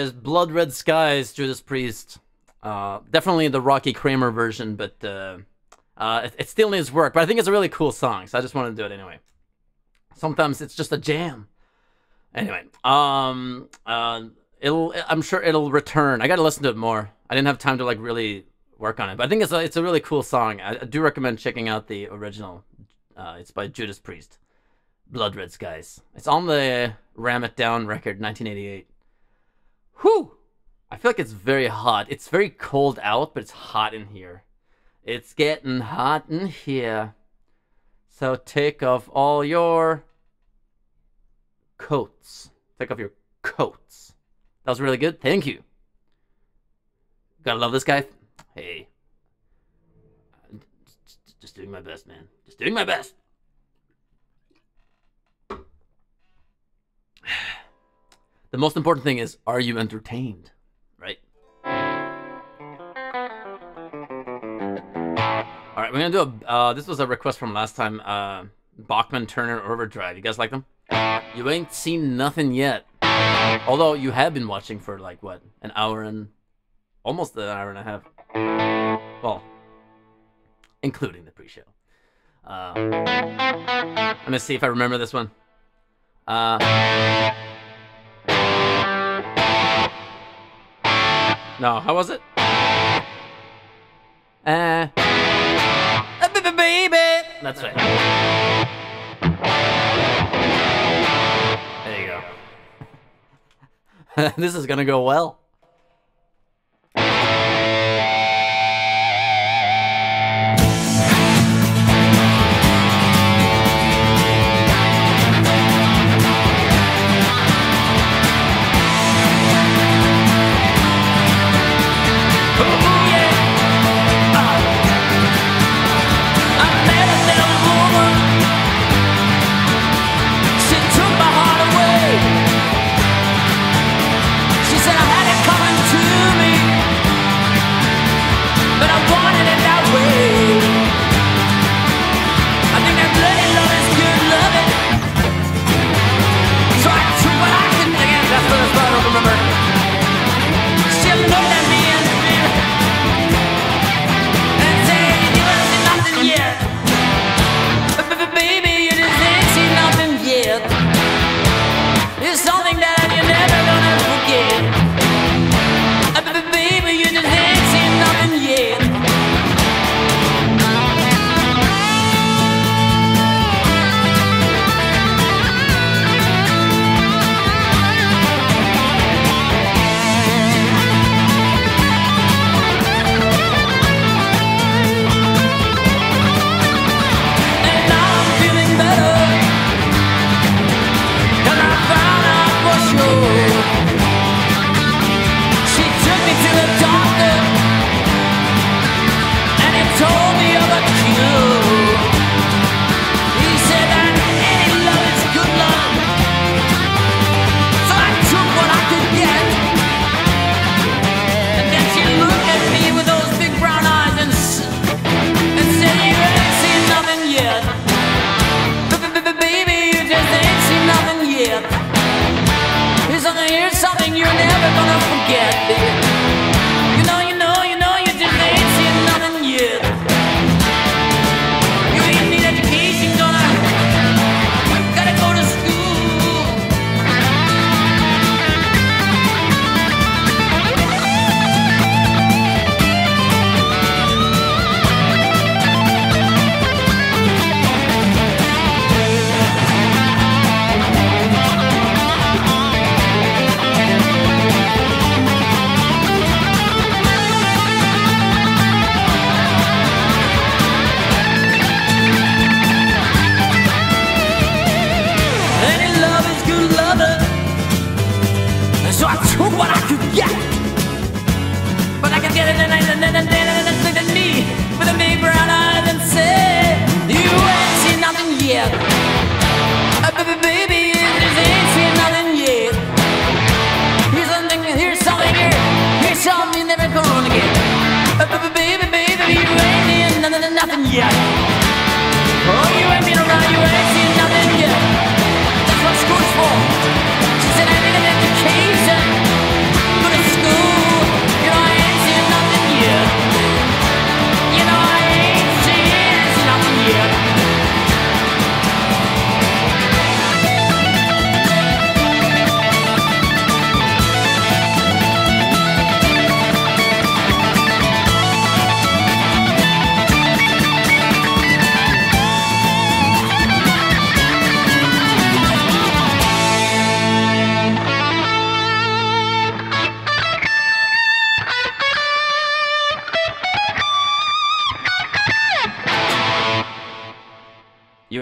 is Blood Red Skies, Judas Priest. Uh, definitely the Rocky Kramer version, but uh, uh, it, it still needs work. But I think it's a really cool song, so I just wanted to do it anyway. Sometimes it's just a jam. Anyway, um, uh, it'll. I'm sure it'll return. I gotta listen to it more. I didn't have time to like really work on it, but I think it's a it's a really cool song. I, I do recommend checking out the original. Uh, it's by Judas Priest, Blood Red Skies. It's on the Ram It Down record, nineteen eighty-eight. Whew! I feel like it's very hot. It's very cold out, but it's hot in here. It's getting hot in here. So take off all your coats. Take off your coats. That was really good. Thank you. Gotta love this guy. Hey. Just doing my best, man. Just doing my best. The most important thing is, are you entertained? Right? Alright, we're gonna do a... Uh, this was a request from last time. Uh, Bachman Turner Overdrive. You guys like them? You ain't seen nothing yet. Although you have been watching for like, what? An hour and... Almost an hour and a half. Well, including the pre-show. Uh, I'm gonna see if I remember this one. Uh... No, how was it? Uh, baby. That's right. There you go. This is gonna go well.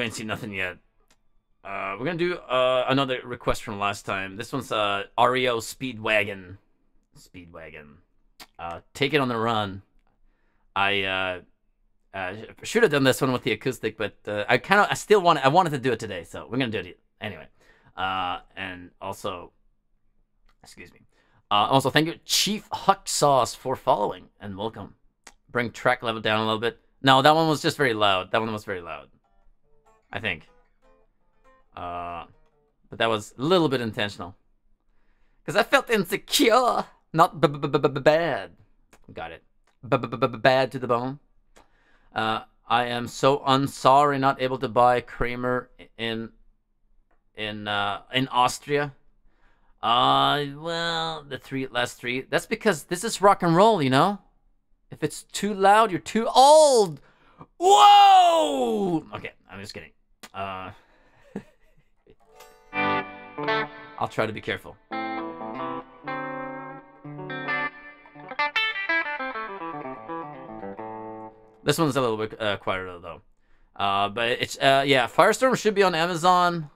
ain't seen nothing yet. Uh, we're gonna do uh, another request from last time. This one's uh, R E O Speedwagon. Speedwagon. Uh, Take It On The Run. I uh, uh, should have done this one with the acoustic, but uh, I kind of, I still want, I wanted to do it today, so we're gonna do it anyway. Uh, and also, excuse me. Uh, also, thank you, Chief Huck Sauce, for following and welcome. Bring track level down a little bit. No, that one was just very loud. That one was very loud, I think. Uh, but that was a little bit intentional, because I felt insecure, not b-b-b-b-bad. Got it. B-b-b-b-bad to the bone. Uh, I am so unsorry, not able to buy Kramer in in uh, in Austria. Uh, well, the three last three. That's because this is rock and roll, you know. If it's too loud, you're too old. Whoa! Okay, I'm just kidding. Uh. I'll try to be careful. This one's a little bit uh, quieter though. Uh, but it's uh, yeah, Firestorm should be on Amazon,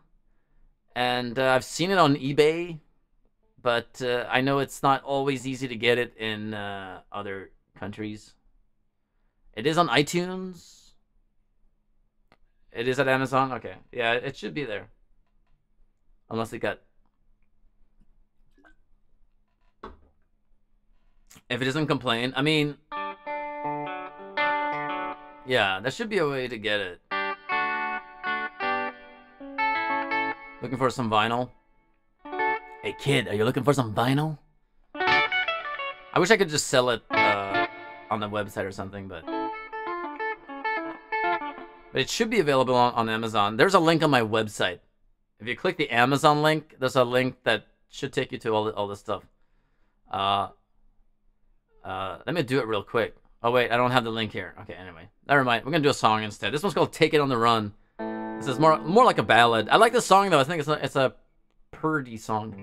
and uh, I've seen it on eBay, but uh, I know it's not always easy to get it in uh, other countries. It is on iTunes. It is at Amazon. Okay, yeah, it should be there. Unless it got... If it doesn't complain, I mean... Yeah, there should be a way to get it. Looking for some vinyl? Hey kid, are you looking for some vinyl? I wish I could just sell it uh, on the website or something, but... But it should be available on, on Amazon. There's a link on my website. If you click the Amazon link, there's a link that should take you to all the, all this stuff. Uh, uh, let me do it real quick. Oh wait, I don't have the link here. Okay, anyway, never mind. We're gonna do a song instead. This one's called "Take It On The Run." This is more more like a ballad. I like this song though. I think it's a, it's a pretty song.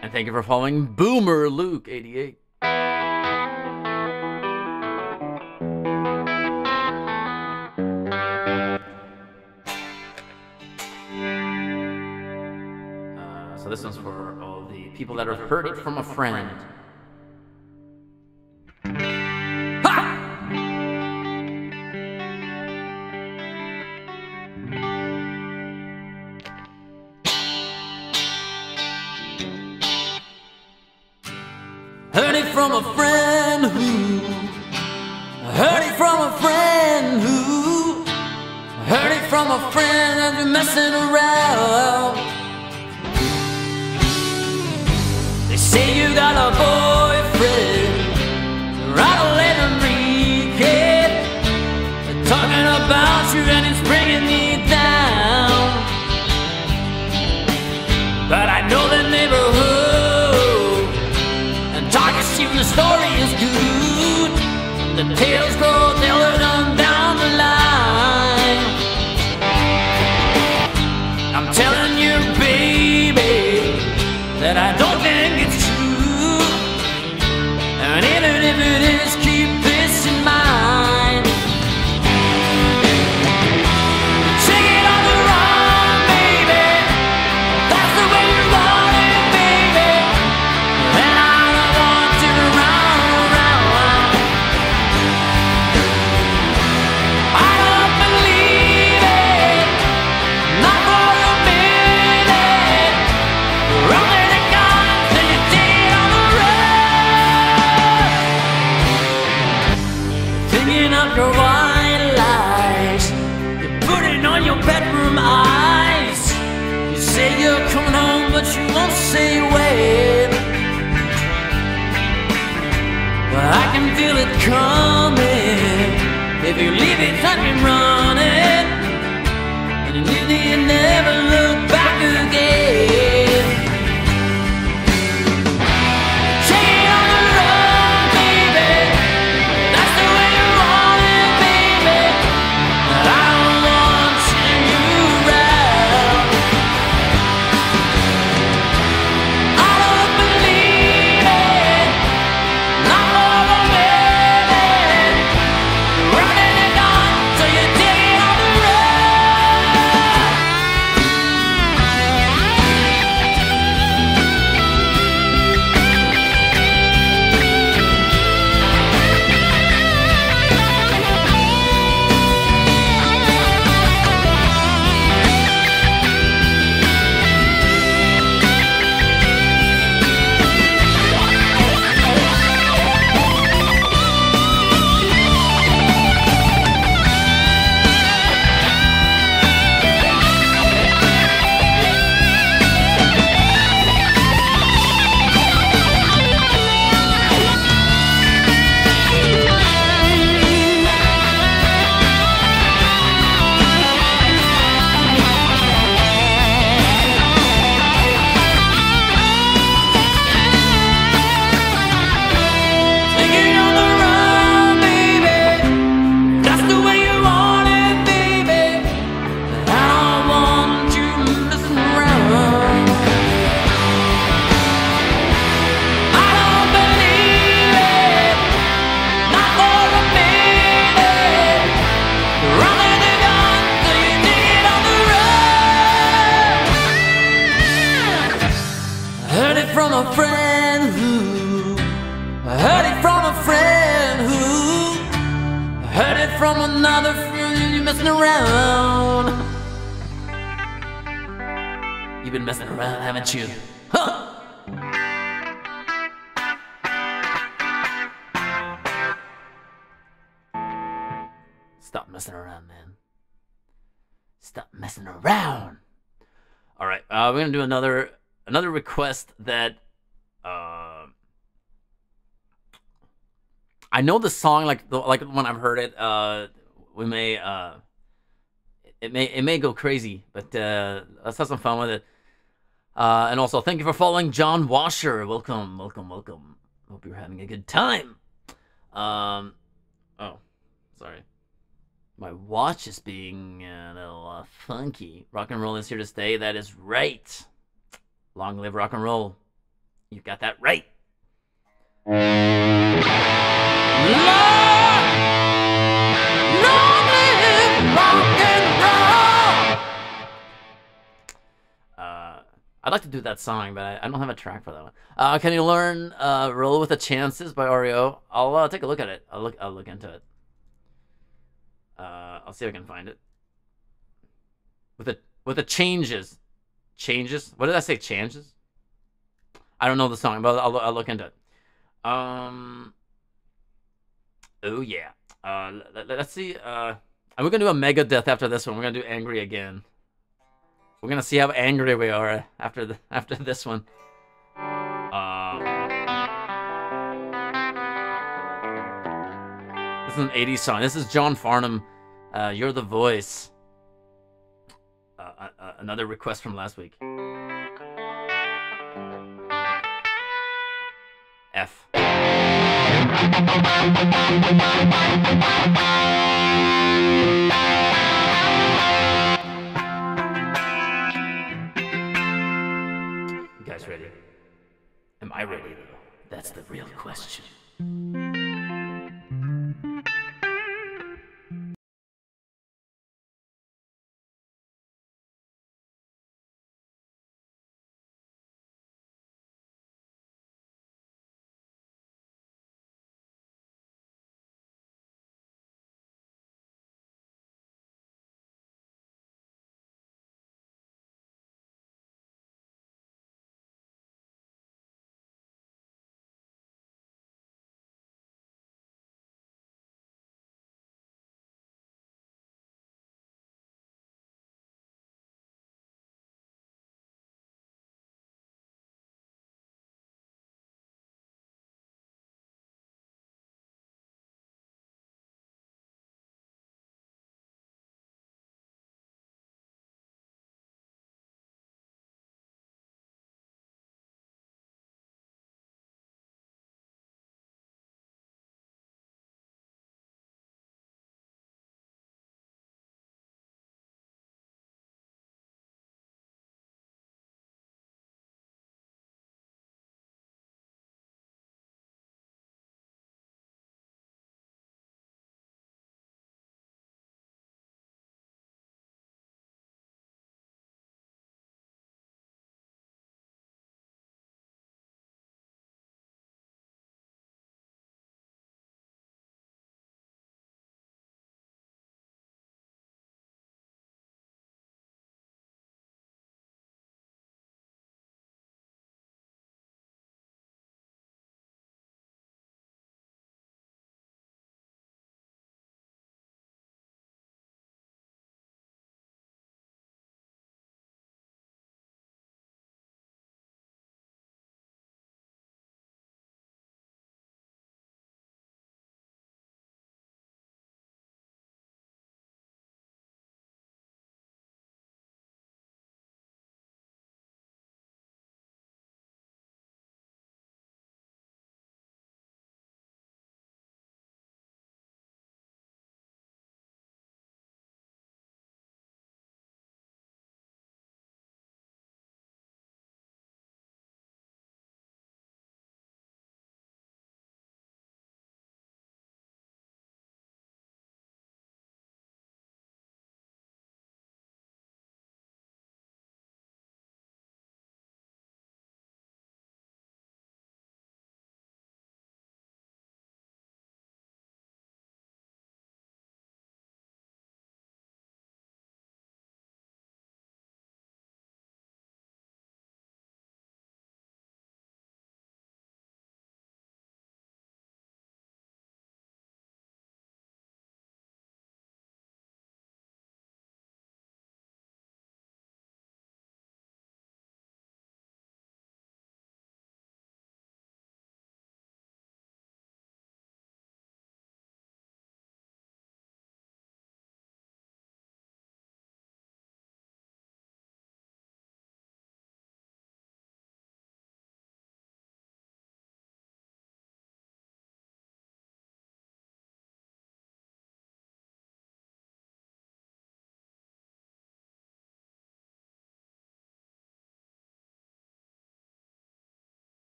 And thank you for following Boomer Luke eighty-eight. This one's for all the people that have heard it from a friend. Ha! Heard it from a friend who, heard it from a friend who, heard it from a friend that you're messing around. Say you got a boyfriend, rattle and a recap. They're talking about you and it's bringing me down. But I know the neighborhood, and talking to you, the story is good. The tales grow, they'll learn on down the line. I'm telling you, baby, that I don't think it's. And even if it is, keep this in mind. Take it on the run, baby. That's the way you want it, baby. And I don't want to run around. I don't believe it, not for a minute. Run it. Your white lies, you put it on your bedroom eyes. You say you're coming home, but you won't say when. Well, I can feel it coming. If you leave it, I can run it. And in the end, never look back again. from a friend who, I heard it from a friend who, I heard it from another friend. You're messing around. You've been messing around, haven't you? Huh! Stop messing around, man. Stop messing around. All right, uh, we're gonna do another another request that uh, I know the song like the, like when I've heard it. Uh, we may uh, it may it may go crazy, but uh, let's have some fun with it. Uh, and also, thank you for following John Washer. Welcome, welcome, welcome. Hope you're having a good time. Um, oh, sorry. My watch is being a little uh, funky. Rock and roll is here to stay. That is right. Long live rock and roll. You got that right. Long, long live rock and roll. Uh, I'd like to do that song, but I, I don't have a track for that one. Uh, can you learn uh, "Roll with the Chances" by R E O? I'll uh, take a look at it. I'll look. I'll look into it. Uh, I'll see if I can find it. With the with the changes, changes. What did I say? Changes. I don't know the song, but I'll I'll look into it. Um. Oh yeah. Uh. Let, let, let's see. Uh. And we're gonna do a Megadeth after this one. We're gonna do Angry Again. We're gonna see how angry we are after the after this one. Uh. This is an eighties song. This is John Farnham. Uh, You're the Voice. Uh, uh, another request from last week. F. You guys ready? Am I ready? That's the real question.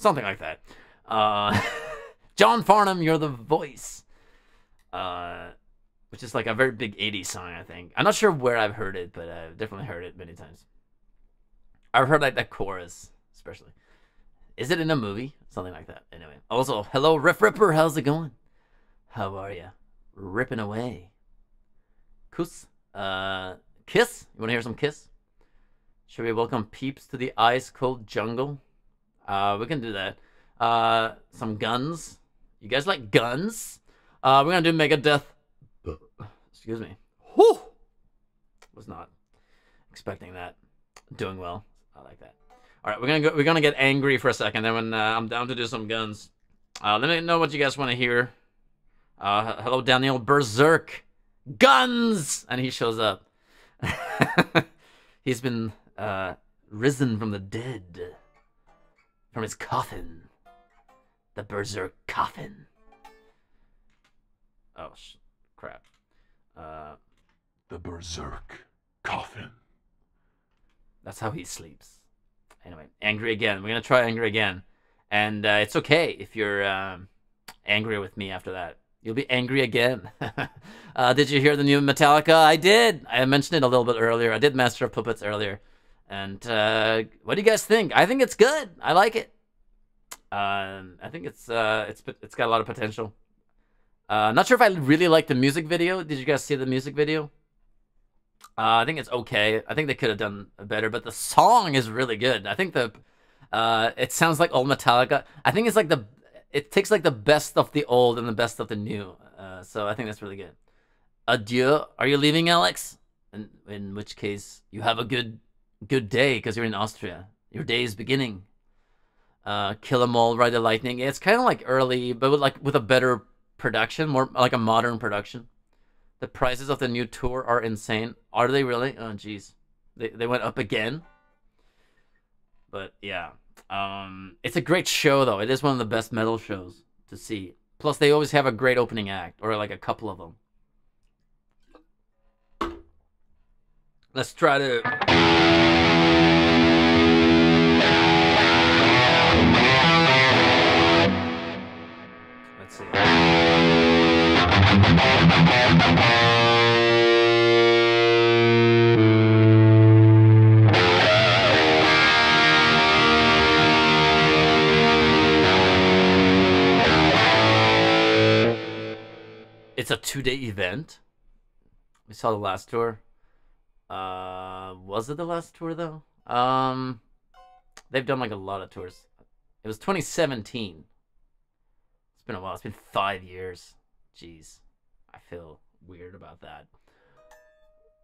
Something like that. Uh, John Farnham, You're the Voice. Uh, which is like a very big eighties song, I think. I'm not sure where I've heard it, but I've definitely heard it many times. I've heard like that chorus, especially. Is it in a movie? Something like that. Anyway. Also, hello, Riff Ripper. How's it going? How are ya? Ripping away. Kuss. Uh, Kiss? You want to hear some Kiss? Should we welcome peeps to the ice cold jungle? Uh, we can do that. Uh, some guns. You guys like guns? Uh, we're gonna do Megadeth. Excuse me. Whew! Was not expecting that. Doing well. I like that. All right, we're gonna go. We're gonna get angry for a second. Then when uh, I'm down to do some guns, uh, let me know what you guys want to hear. Uh, hello, Daniel Berserk. Guns, and he shows up. He's been uh, risen from the dead, from his coffin, the Berserk coffin. Oh sh crap! Uh, the Berserk coffin. That's how he sleeps. Anyway, Angry Again. We're gonna try Angry Again, and uh, it's okay if you're um, angry with me after that. You'll be angry again. uh, did you hear the new Metallica? I did. I mentioned it a little bit earlier. I did Master of Puppets earlier, and uh, what do you guys think? I think it's good. I like it. Um, I think it's uh, it's it's got a lot of potential. Uh, not sure if I really like the music video. Did you guys see the music video? Uh, I think it's okay. I think they could have done better, but the song is really good. I think the uh, it sounds like old Metallica. I think it's like the it takes like the best of the old and the best of the new. Uh, so I think that's really good. Adieu. Are you leaving, Alex? In, in which case, you have a good good day because you're in Austria. Your day is beginning. Uh, Kill 'em all, ride the lightning. It's kind of like early, but with like with a better production, more like a modern production. The prices of the new tour are insane. Are they really? Oh, jeez. They, they went up again. But, yeah. Um, it's a great show, though. It is one of the best metal shows to see. Plus, they always have a great opening act, or like a couple of them. Let's try to... It's a two-day event. We saw the last tour. Uh, was it the last tour though? Um, they've done like a lot of tours. It was twenty seventeen. It's been a while. It's been five years. Jeez, I feel weird about that.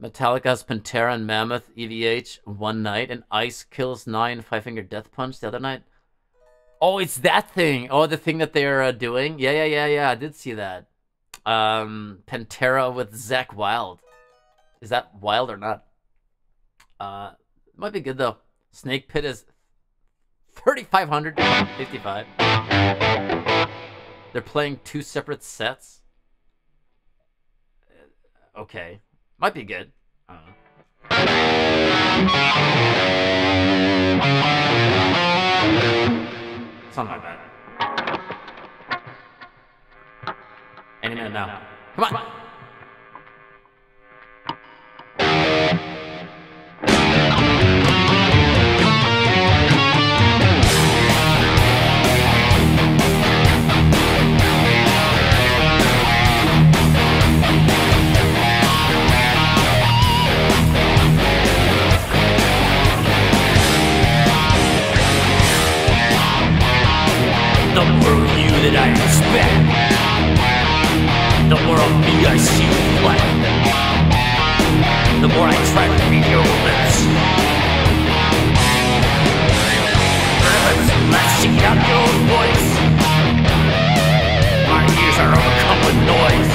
Metallica's Pantera and Mammoth E V H one night, and Ice Kills Nine Five Finger Death Punch the other night. Oh, it's that thing. Oh, the thing that they're uh, doing. Yeah, yeah, yeah, yeah. I did see that. Um, Pantera with Zach Wild. Is that Wild or not? Uh, might be good though. Snake Pit is thirty-five fifty-five. They're playing two separate sets. Okay, might be good. I don't know. Something like that. Any minute now. Come on. Come on. The world you that I expect. The more of me I see flat, the more I try to be your lips. Rhythms lashing out your voice. My ears are overcome with noise.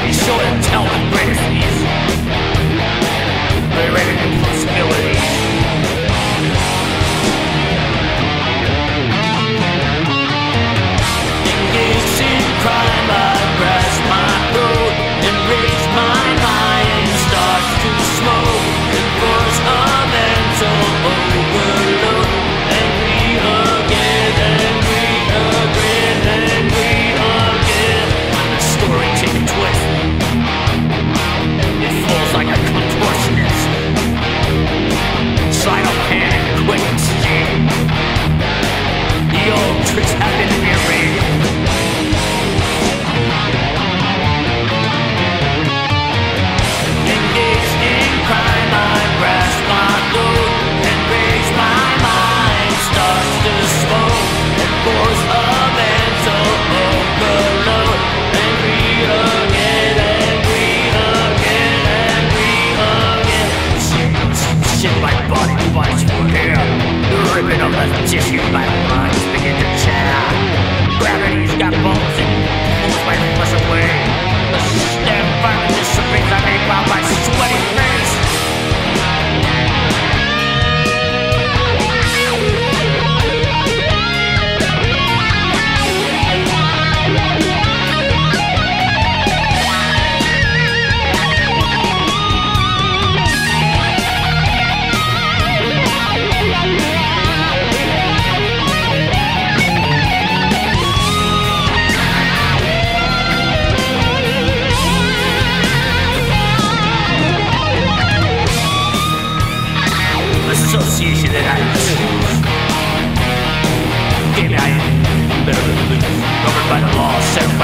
Be sure to tell the greatest ease. They're ready to possibilities. Crime, I grasp my throat, enrage my mind, starts to smoke, it force a mental overload, and we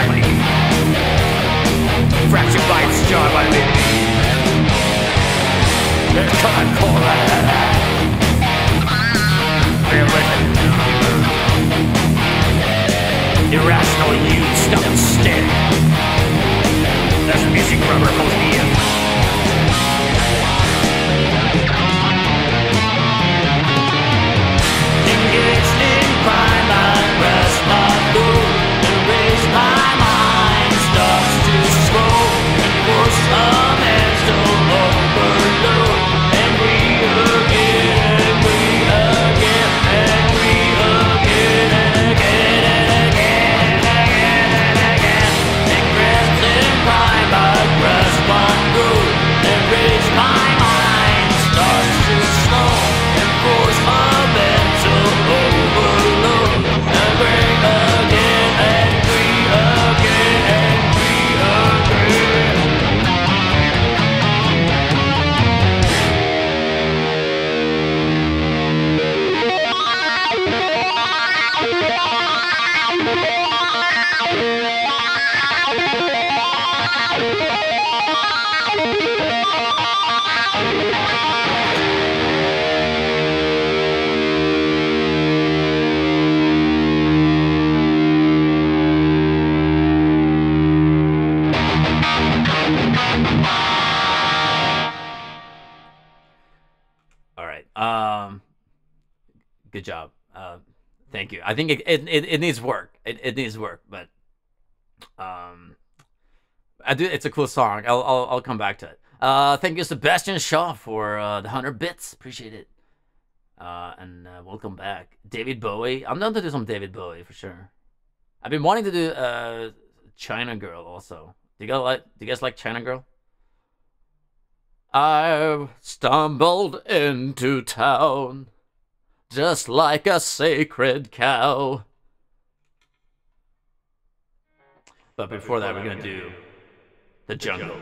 by me, fractured by its jar by me. They can't call that. They're living. Irrational youth stuck instead. There's music rubber pulls me in. Good job. Uh, thank you. I think it it, it, it needs work. It, it needs work, but um, I do. It's a cool song. I'll I'll, I'll come back to it. Uh, thank you, Sebastian Shaw, for uh, the hundred bits. Appreciate it. Uh, and uh, welcome back, David Bowie. I'm down to do some David Bowie for sure. I've been wanting to do uh, China Girl also. Do you guys like Do you guys like China Girl? I stumbled into town. Just like a sacred cow. But before that, we're gonna do The Jungle.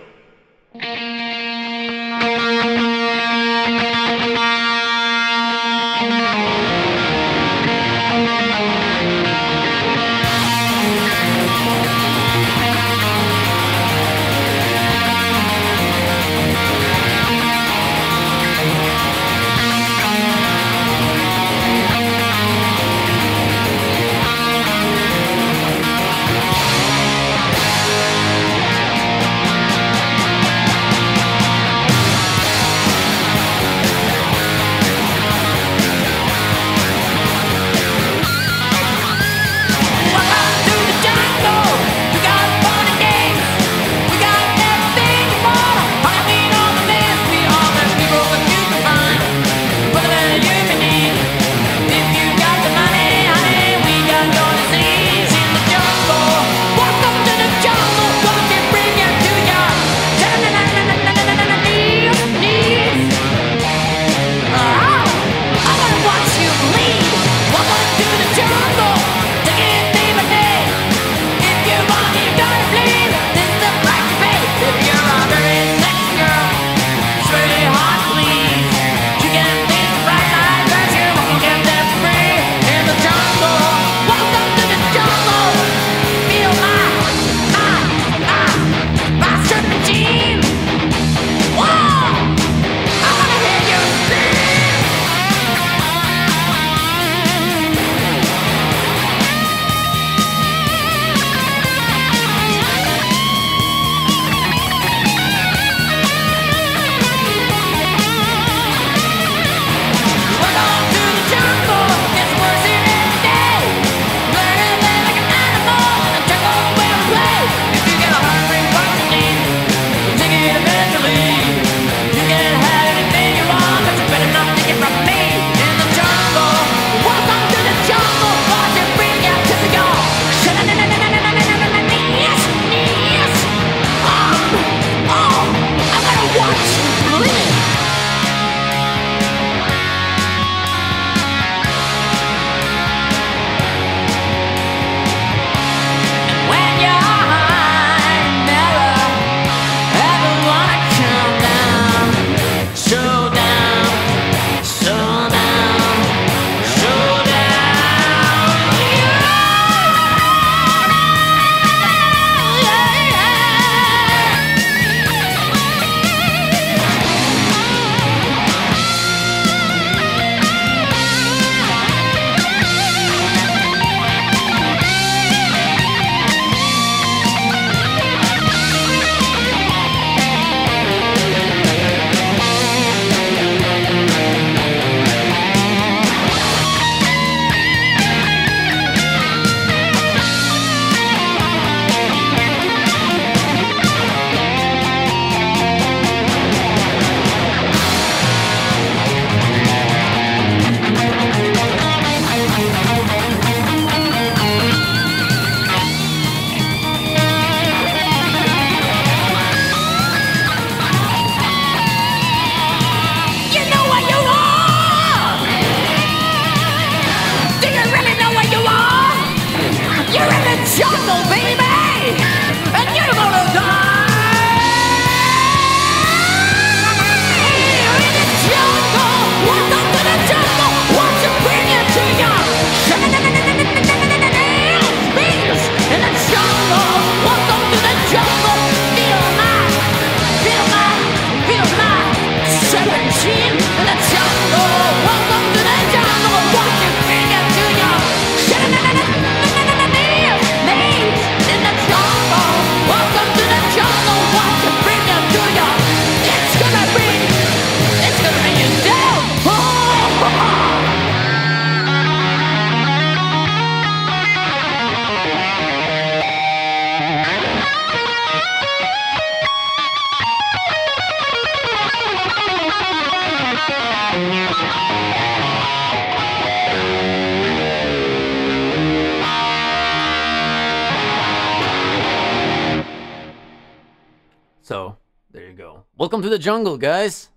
So there you go. Welcome to the jungle, guys.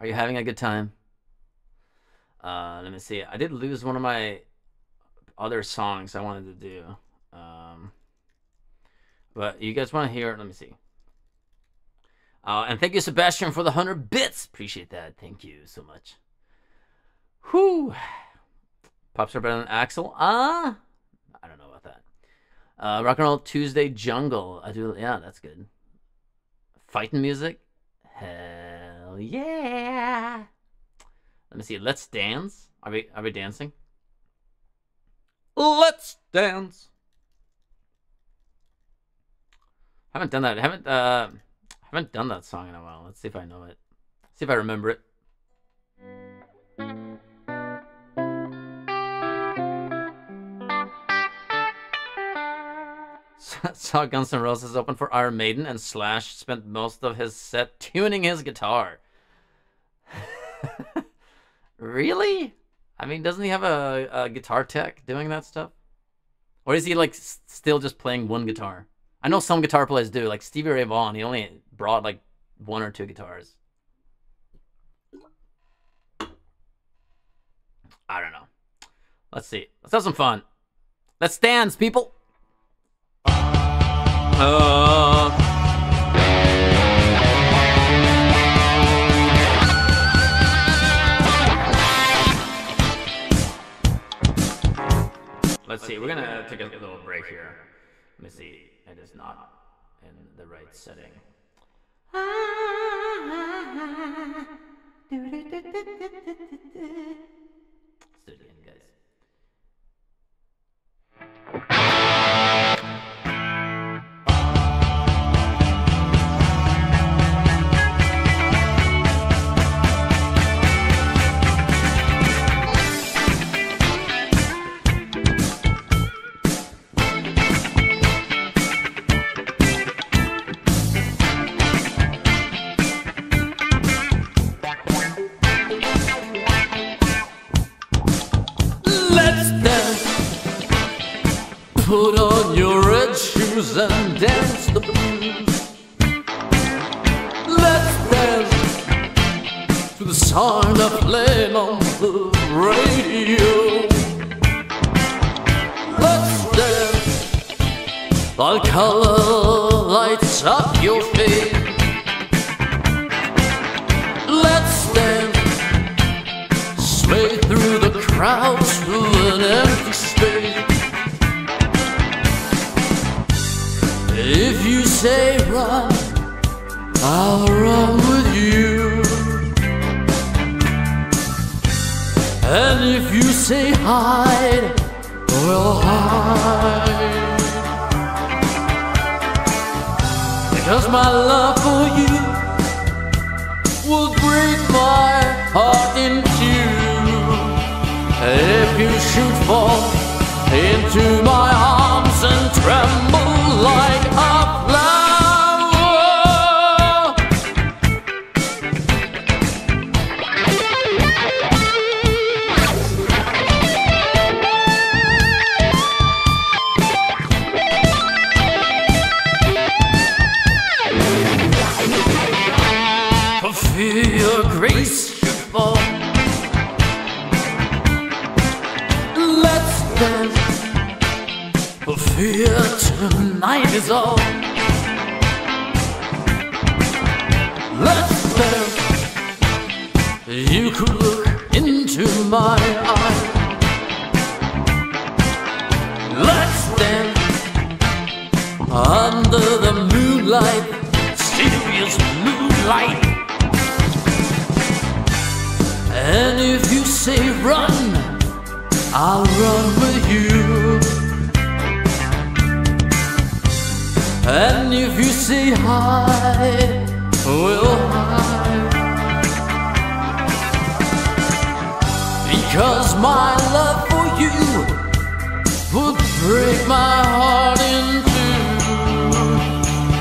Are you having a good time? Uh, let me see. I did lose one of my other songs I wanted to do. Um, but you guys want to hear it? Let me see. Uh, and thank you, Sebastian, for the one hundred bits. Appreciate that. Thank you so much. Whew. Pops are better than Axel. Ah, uh, I don't know about that. Uh, Rock and Roll Tuesday Jungle. I do. Yeah, that's good. Fighting music. Hell yeah. Let me see. Let's dance. Are we? Are we dancing? Let's dance. Haven't done that. Haven't. Uh, haven't done that song in a while. Let's see if I know it. See if I remember it. Saw Guns N' Roses open for Iron Maiden, and Slash spent most of his set tuning his guitar. Really? I mean, doesn't he have a, a guitar tech doing that stuff? Or is he like s still just playing one guitar? I know some guitar players do, like Stevie Ray Vaughan. He only brought like one or two guitars. I don't know. Let's see. Let's have some fun. Let's dance, people. Oh. Let's see, we're gonna take a little break here. Let me see, it is not in the right setting. Let's do it again, guys. Put on your red shoes and dance the blues. Let's dance to the song that's playing on the radio. Let's dance, the color lights up your face. Let's dance, sway through the crowds to an empty space. If you say run, I'll run with you. And if you say hide, we'll hide. Because my love for you will break my heart in two. If you should fall into my arms and tremble like a flower. For fear your grace should fall. Let's dance. For fear tonight is all. Let's dance. You could look into my eyes. Let's dance under the moonlight, serious moonlight. And if you say run, I'll run with you. And if you say hide, we'll hide. Because my love for you would break my heart in two.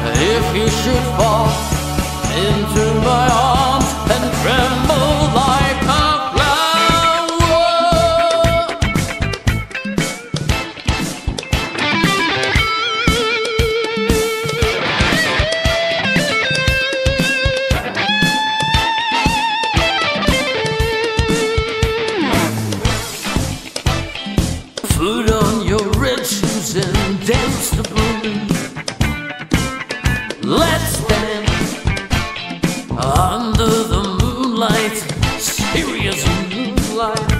If you should fall into my arms and tremble like a dance the blues. Let's dance under the moonlight, serious moonlight.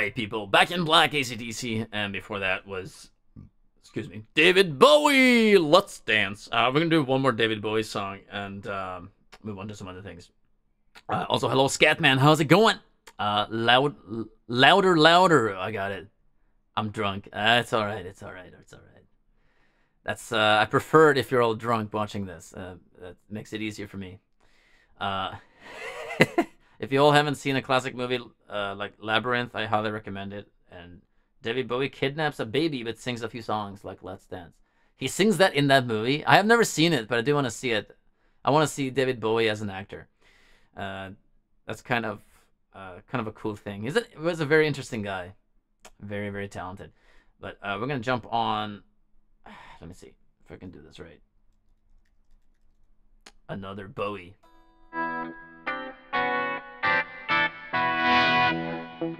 Alright, people, Back in Black, A C D C, and before that was, excuse me, David Bowie, Let's Dance. Uh, we're gonna do one more David Bowie song and um, move on to some other things. Uh, also, hello, Scatman, how's it going? Uh, loud, louder, louder, I got it. I'm drunk. Uh, it's alright, it's alright, it's alright. That's, uh, I prefer it if you're all drunk watching this. Uh, that makes it easier for me. Uh, if you all haven't seen a classic movie uh, like Labyrinth, I highly recommend it. And David Bowie kidnaps a baby but sings a few songs like Let's Dance. He sings that in that movie. I have never seen it, but I do want to see it. I want to see David Bowie as an actor. Uh, that's kind of uh, kind of a cool thing. He's a, he was a very interesting guy. Very, very talented. But uh, we're going to jump on... Let me see if I can do this right. Another Bowie. There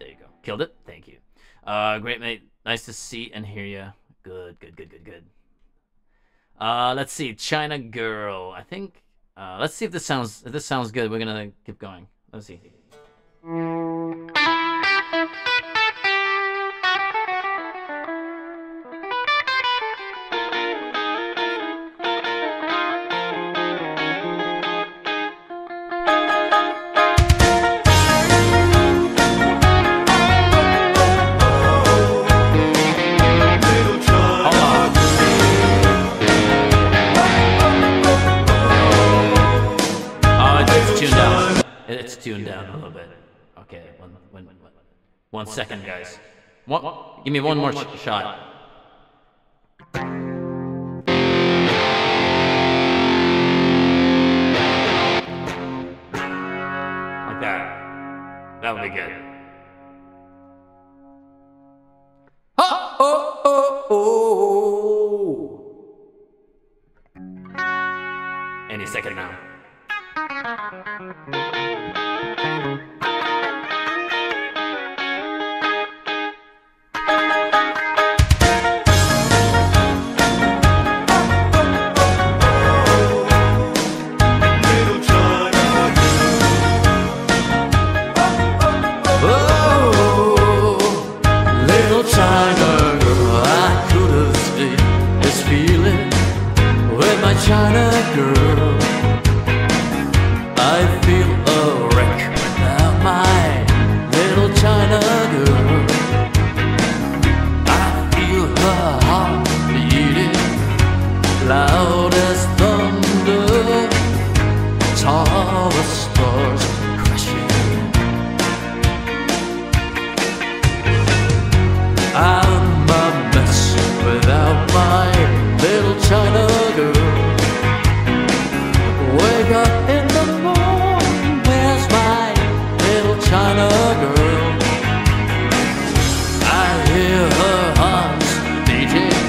you go. Killed it. Thank you. Uh, great, mate. Nice to see and hear you. Good, good, good, good, good. Uh, let's see. China Girl. I think. Uh, let's see if this sounds. If this sounds good, we're gonna keep going. Let's see. Tuned down a little bit. Okay, one, one, one, one, one second, guys. One, one, give me one more sh shot. Like that. That would be good. Oh, oh, oh, oh. Any second now. China girl, I feel a wreck without my little China girl. I feel her heart beating loud as thunder, tall stars crashing. I'm a mess without my little China girl. Up in the morning, where's my little China girl? I hear her heart beating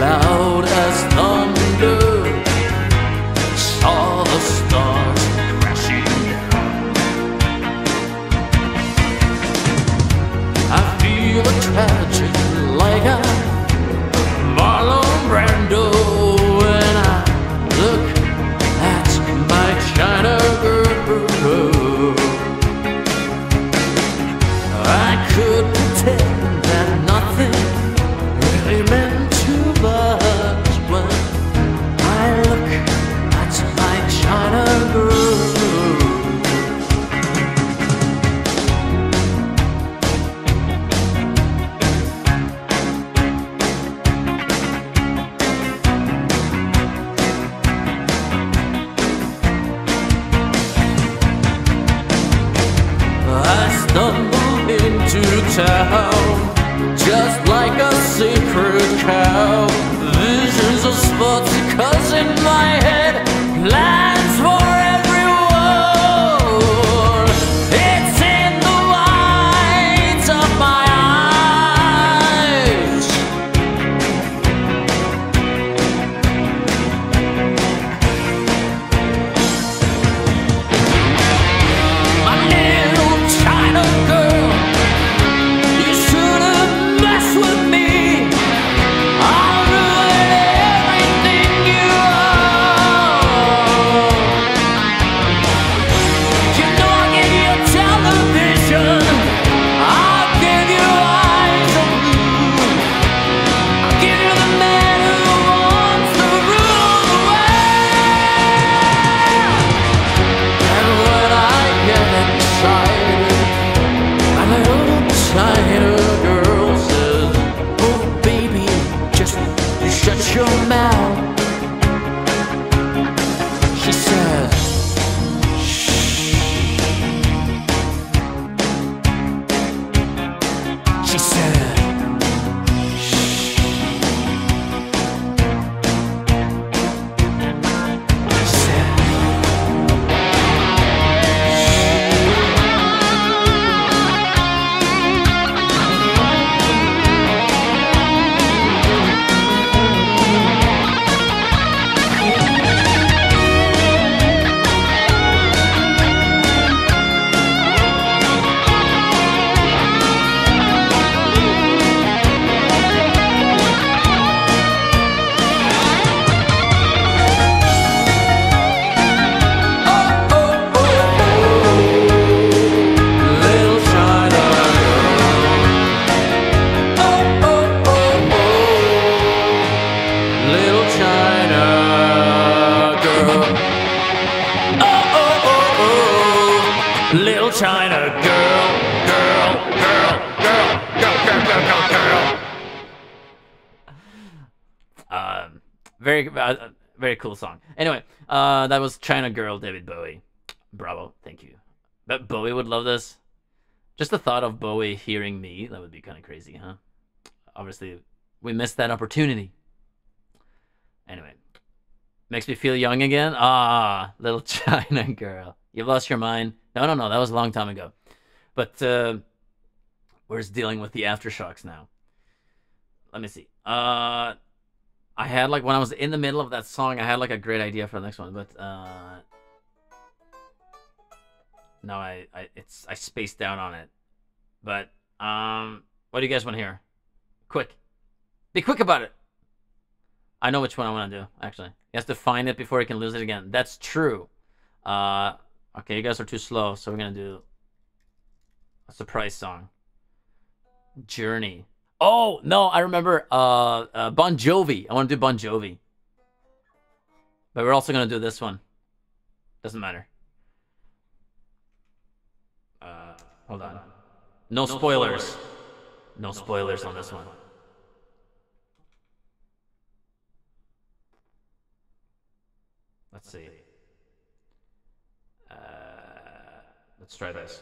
loud as thunder. Saw the stars crashing down. I feel a tragic like a Marlon Brando when I look China girl. I could pretend that nothing really meant too much when I look at my China town, just like a sacred cow. Visions of spots cause in my head, plans for every war. It's in the whites of my eyes. My little China girl, I'll ruin everything you are. she said. Cool song. Anyway, uh, that was China Girl, David Bowie. Bravo, thank you. Bet Bowie would love this. Just the thought of Bowie hearing me, that would be kind of crazy, huh? Obviously, we missed that opportunity. Anyway, makes me feel young again. Ah, little China Girl. You've lost your mind. No, no, no, that was a long time ago. But uh, we're just dealing with the aftershocks now. Let me see. Uh... I had, like, when I was in the middle of that song, I had, like, a great idea for the next one, but, uh... No, I, I, it's, I spaced out on it. But, um... what do you guys want to hear? Quick. Be quick about it! I know which one I want to do, actually. He has to find it before he can lose it again. That's true. Uh... Okay, you guys are too slow, so we're gonna do a surprise song. Journey. Oh, no, I remember uh, uh, Bon Jovi. I want to do Bon Jovi. But we're also going to do this one. Doesn't matter. Uh, hold on. No, no spoilers. spoilers. No, no spoilers, spoilers on this one. Let's see. Uh, let's try this.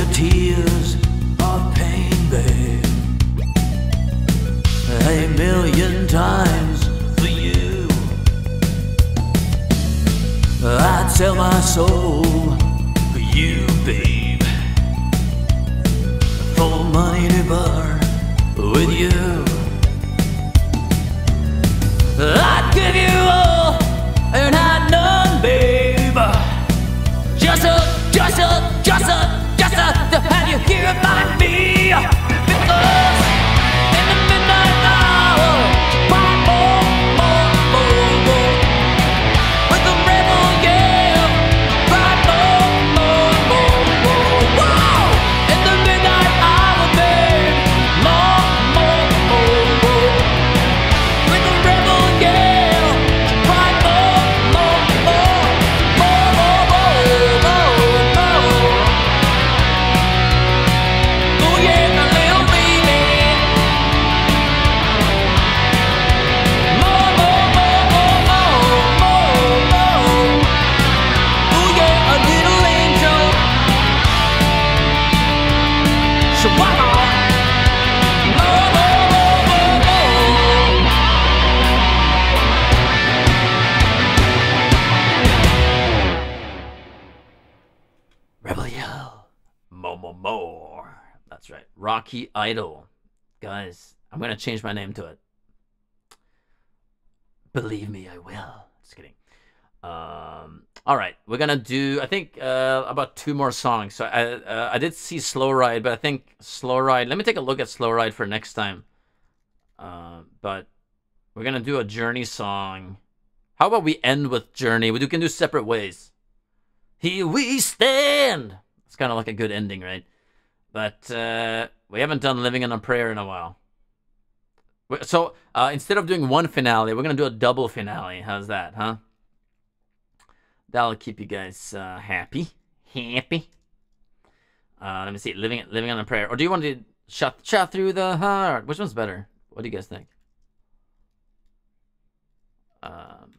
your tears of pain, babe, a million times for you. I'd sell my soul for you, babe, for money to burn with you. I'd give you all and I'd none, babe, just a, just a, just a, just a, to have you here about me. Because in the midnight hour, why more, more, more, more, with the rebel yell, why more, more, more, more, wow. In the midnight hour, babe, more, more, more, more, with the rebel yell, why more, more, more, more, more, more, more, more. Oh yeah, my little baby. More, more, more, more, more, more, more. Oh yeah, a little angel. So why not? More, more, more, more, more. Rebel Yell. Mo mo mo. That's right. Rocky Idol. Guys, I'm gonna change my name to it. Believe me, I will. Just kidding. Um, all right, we're gonna do, I think, uh, about two more songs. So I, uh, I did see Slow Ride, but I think Slow Ride, let me take a look at Slow Ride for next time. Uh, but we're gonna do a Journey song. How about we end with Journey? We do, can do Separate Ways. Here we stand. It's kind of like a good ending, right? But uh, we haven't done Living on a Prayer in a while. We- So uh, instead of doing one finale, we're gonna do a double finale. How's that, huh? That'll keep you guys uh, happy, happy. Uh, let me see, living living on a Prayer, or do you want to do shot shot through the heart? Which one's better? What do you guys think? Um,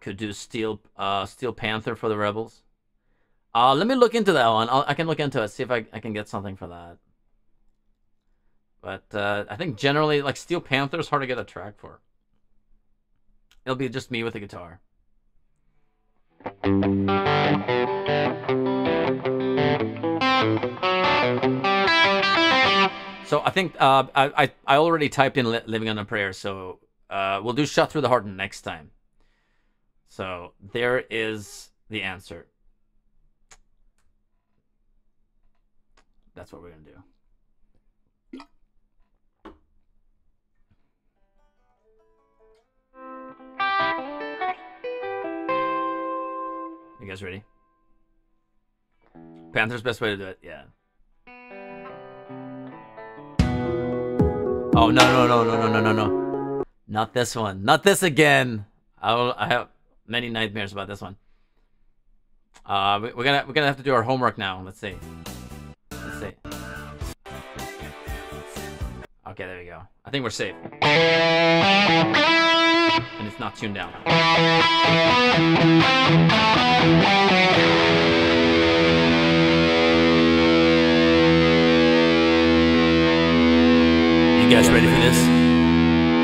could do Steel uh, Steel Panther for the Rebels. Uh, let me look into that one. I'll, I can look into it, see if I, I can get something for that. But uh, I think generally, like, Steel Panther is hard to get a track for. It'll be just me with the guitar. So I think uh, I, I, I already typed in li Living on a Prayer, so uh, we'll do Shot Through the Heart next time. So there is the answer. That's what we're gonna do. You guys ready? Panther's best way to do it, yeah. Oh no no no no no no no no! Not this one! Not this again! I will, I have many nightmares about this one. Uh, we, we're gonna we're gonna have to do our homework now. Let's see. Safe. Okay, there we go. I think we're safe. And it's not tuned down. You guys ready for this?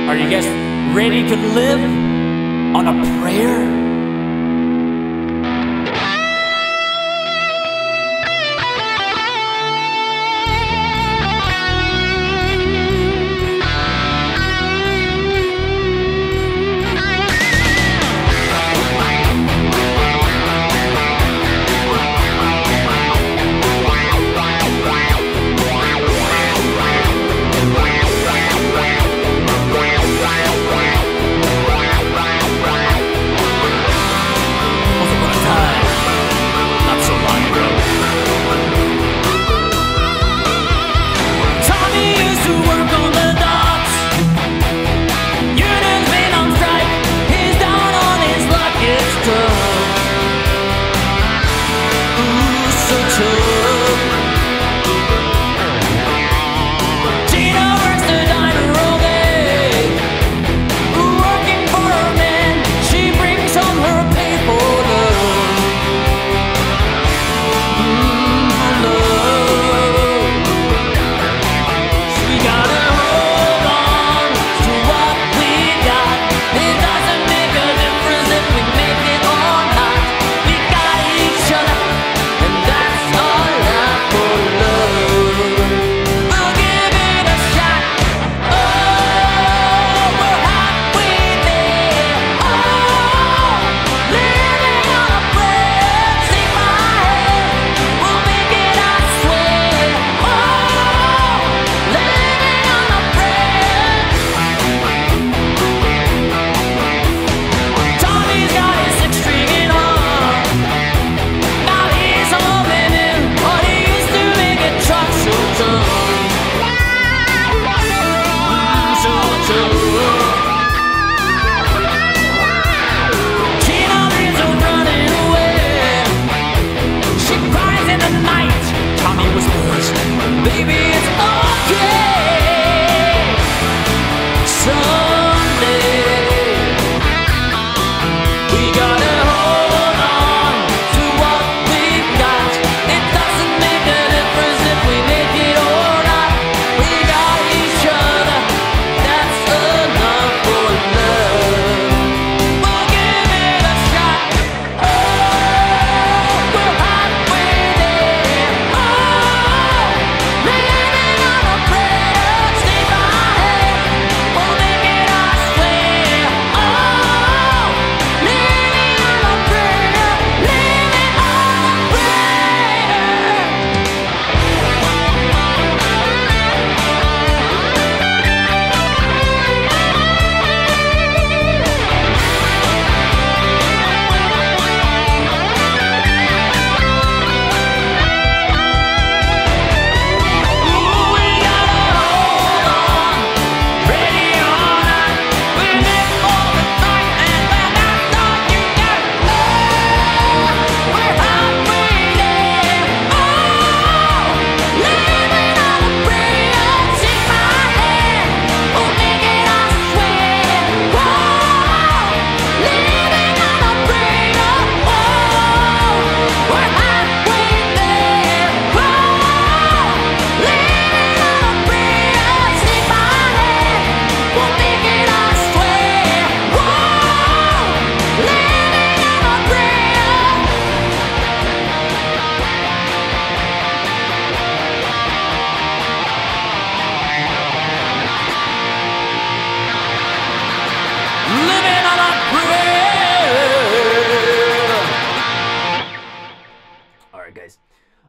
Are you guys ready to live on a prayer?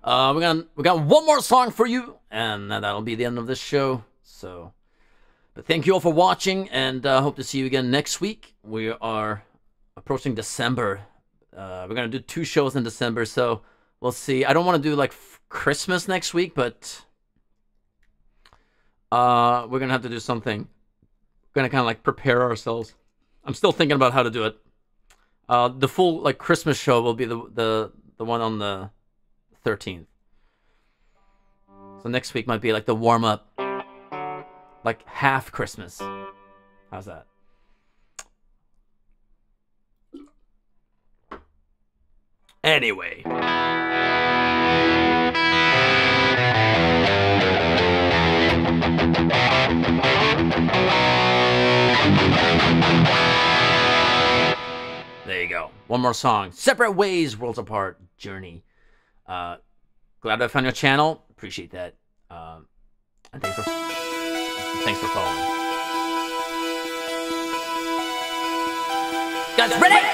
Uh, we got we got one more song for you, and that'll be the end of this show. So, but thank you all for watching, and I uh, hope to see you again next week. We are approaching December. Uh, we're gonna do two shows in December, so we'll see. I don't want to do like f Christmas next week, but uh, we're gonna have to do something. We're gonna kind of like prepare ourselves. I'm still thinking about how to do it. Uh, the full like Christmas show will be the the the one on the thirteenth. So next week might be like the warm up, like half Christmas. How's that? Anyway. There you go. One more song. Separate Ways, Worlds Apart, Journey. Uh, glad I found your channel. Appreciate that. Um, and thanks for, thanks for following. Guys, ready?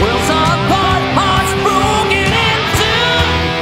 Worlds apart, hearts broken in two.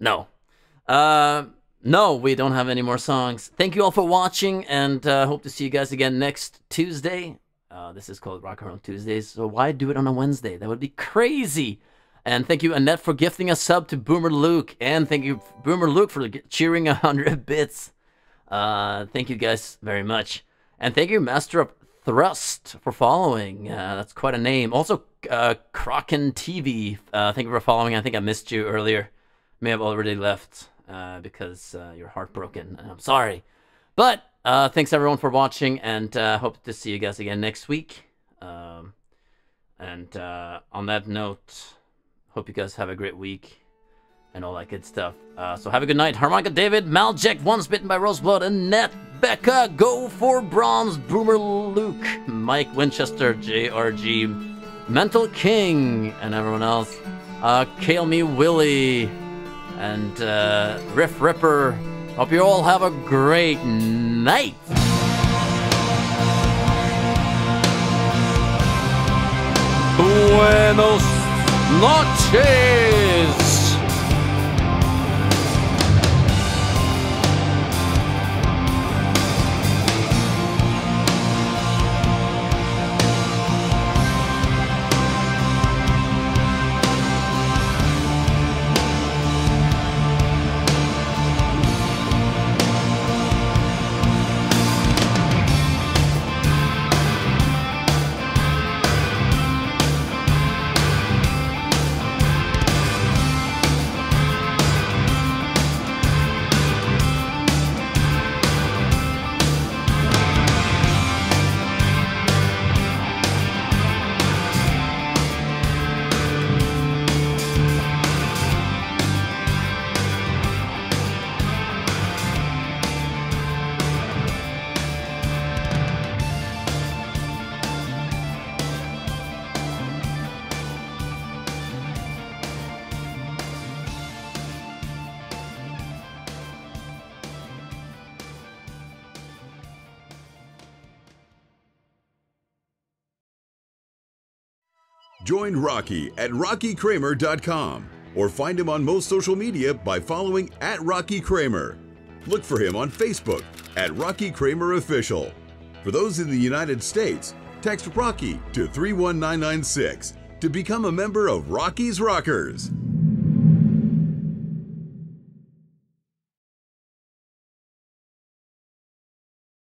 No. Uh, no, we don't have any more songs. Thank you all for watching, and uh, hope to see you guys again next Tuesday. Uh, this is called Rock and Roll Tuesdays, so why do it on a Wednesday? That would be crazy. And thank you, Annette, for gifting a sub to Boomer Luke. And thank you, Boomer Luke, for cheering one hundred bits. Uh, thank you guys very much. And thank you, Master Up Thrust, for following. Uh, that's quite a name. Also, uh, Kraken T V, uh, thank you for following. I think I missed you earlier. May have already left uh, because uh, you're heartbroken. And I'm sorry. But uh, thanks, everyone, for watching. And uh, hope to see you guys again next week. Um, and uh, on that note... Hope you guys have a great week and all that good stuff. Uh, so have a good night. Harmonica David, Maljack, Once Bitten by Roseblood, Annette, Becca, Go For Bronze, Boomer Luke, Mike Winchester, J R G, Mental King, and everyone else. Uh, Kale Me Willie, and uh, Riff Ripper. Hope you all have a great night. Buenos Noches! Join Rocky at rocky kramer dot com or find him on most social media by following at Rocky Kramer. Look for him on Facebook at Rocky Kramer Official. For those in the United States, text Rocky to three one nine nine six to become a member of Rocky's Rockers.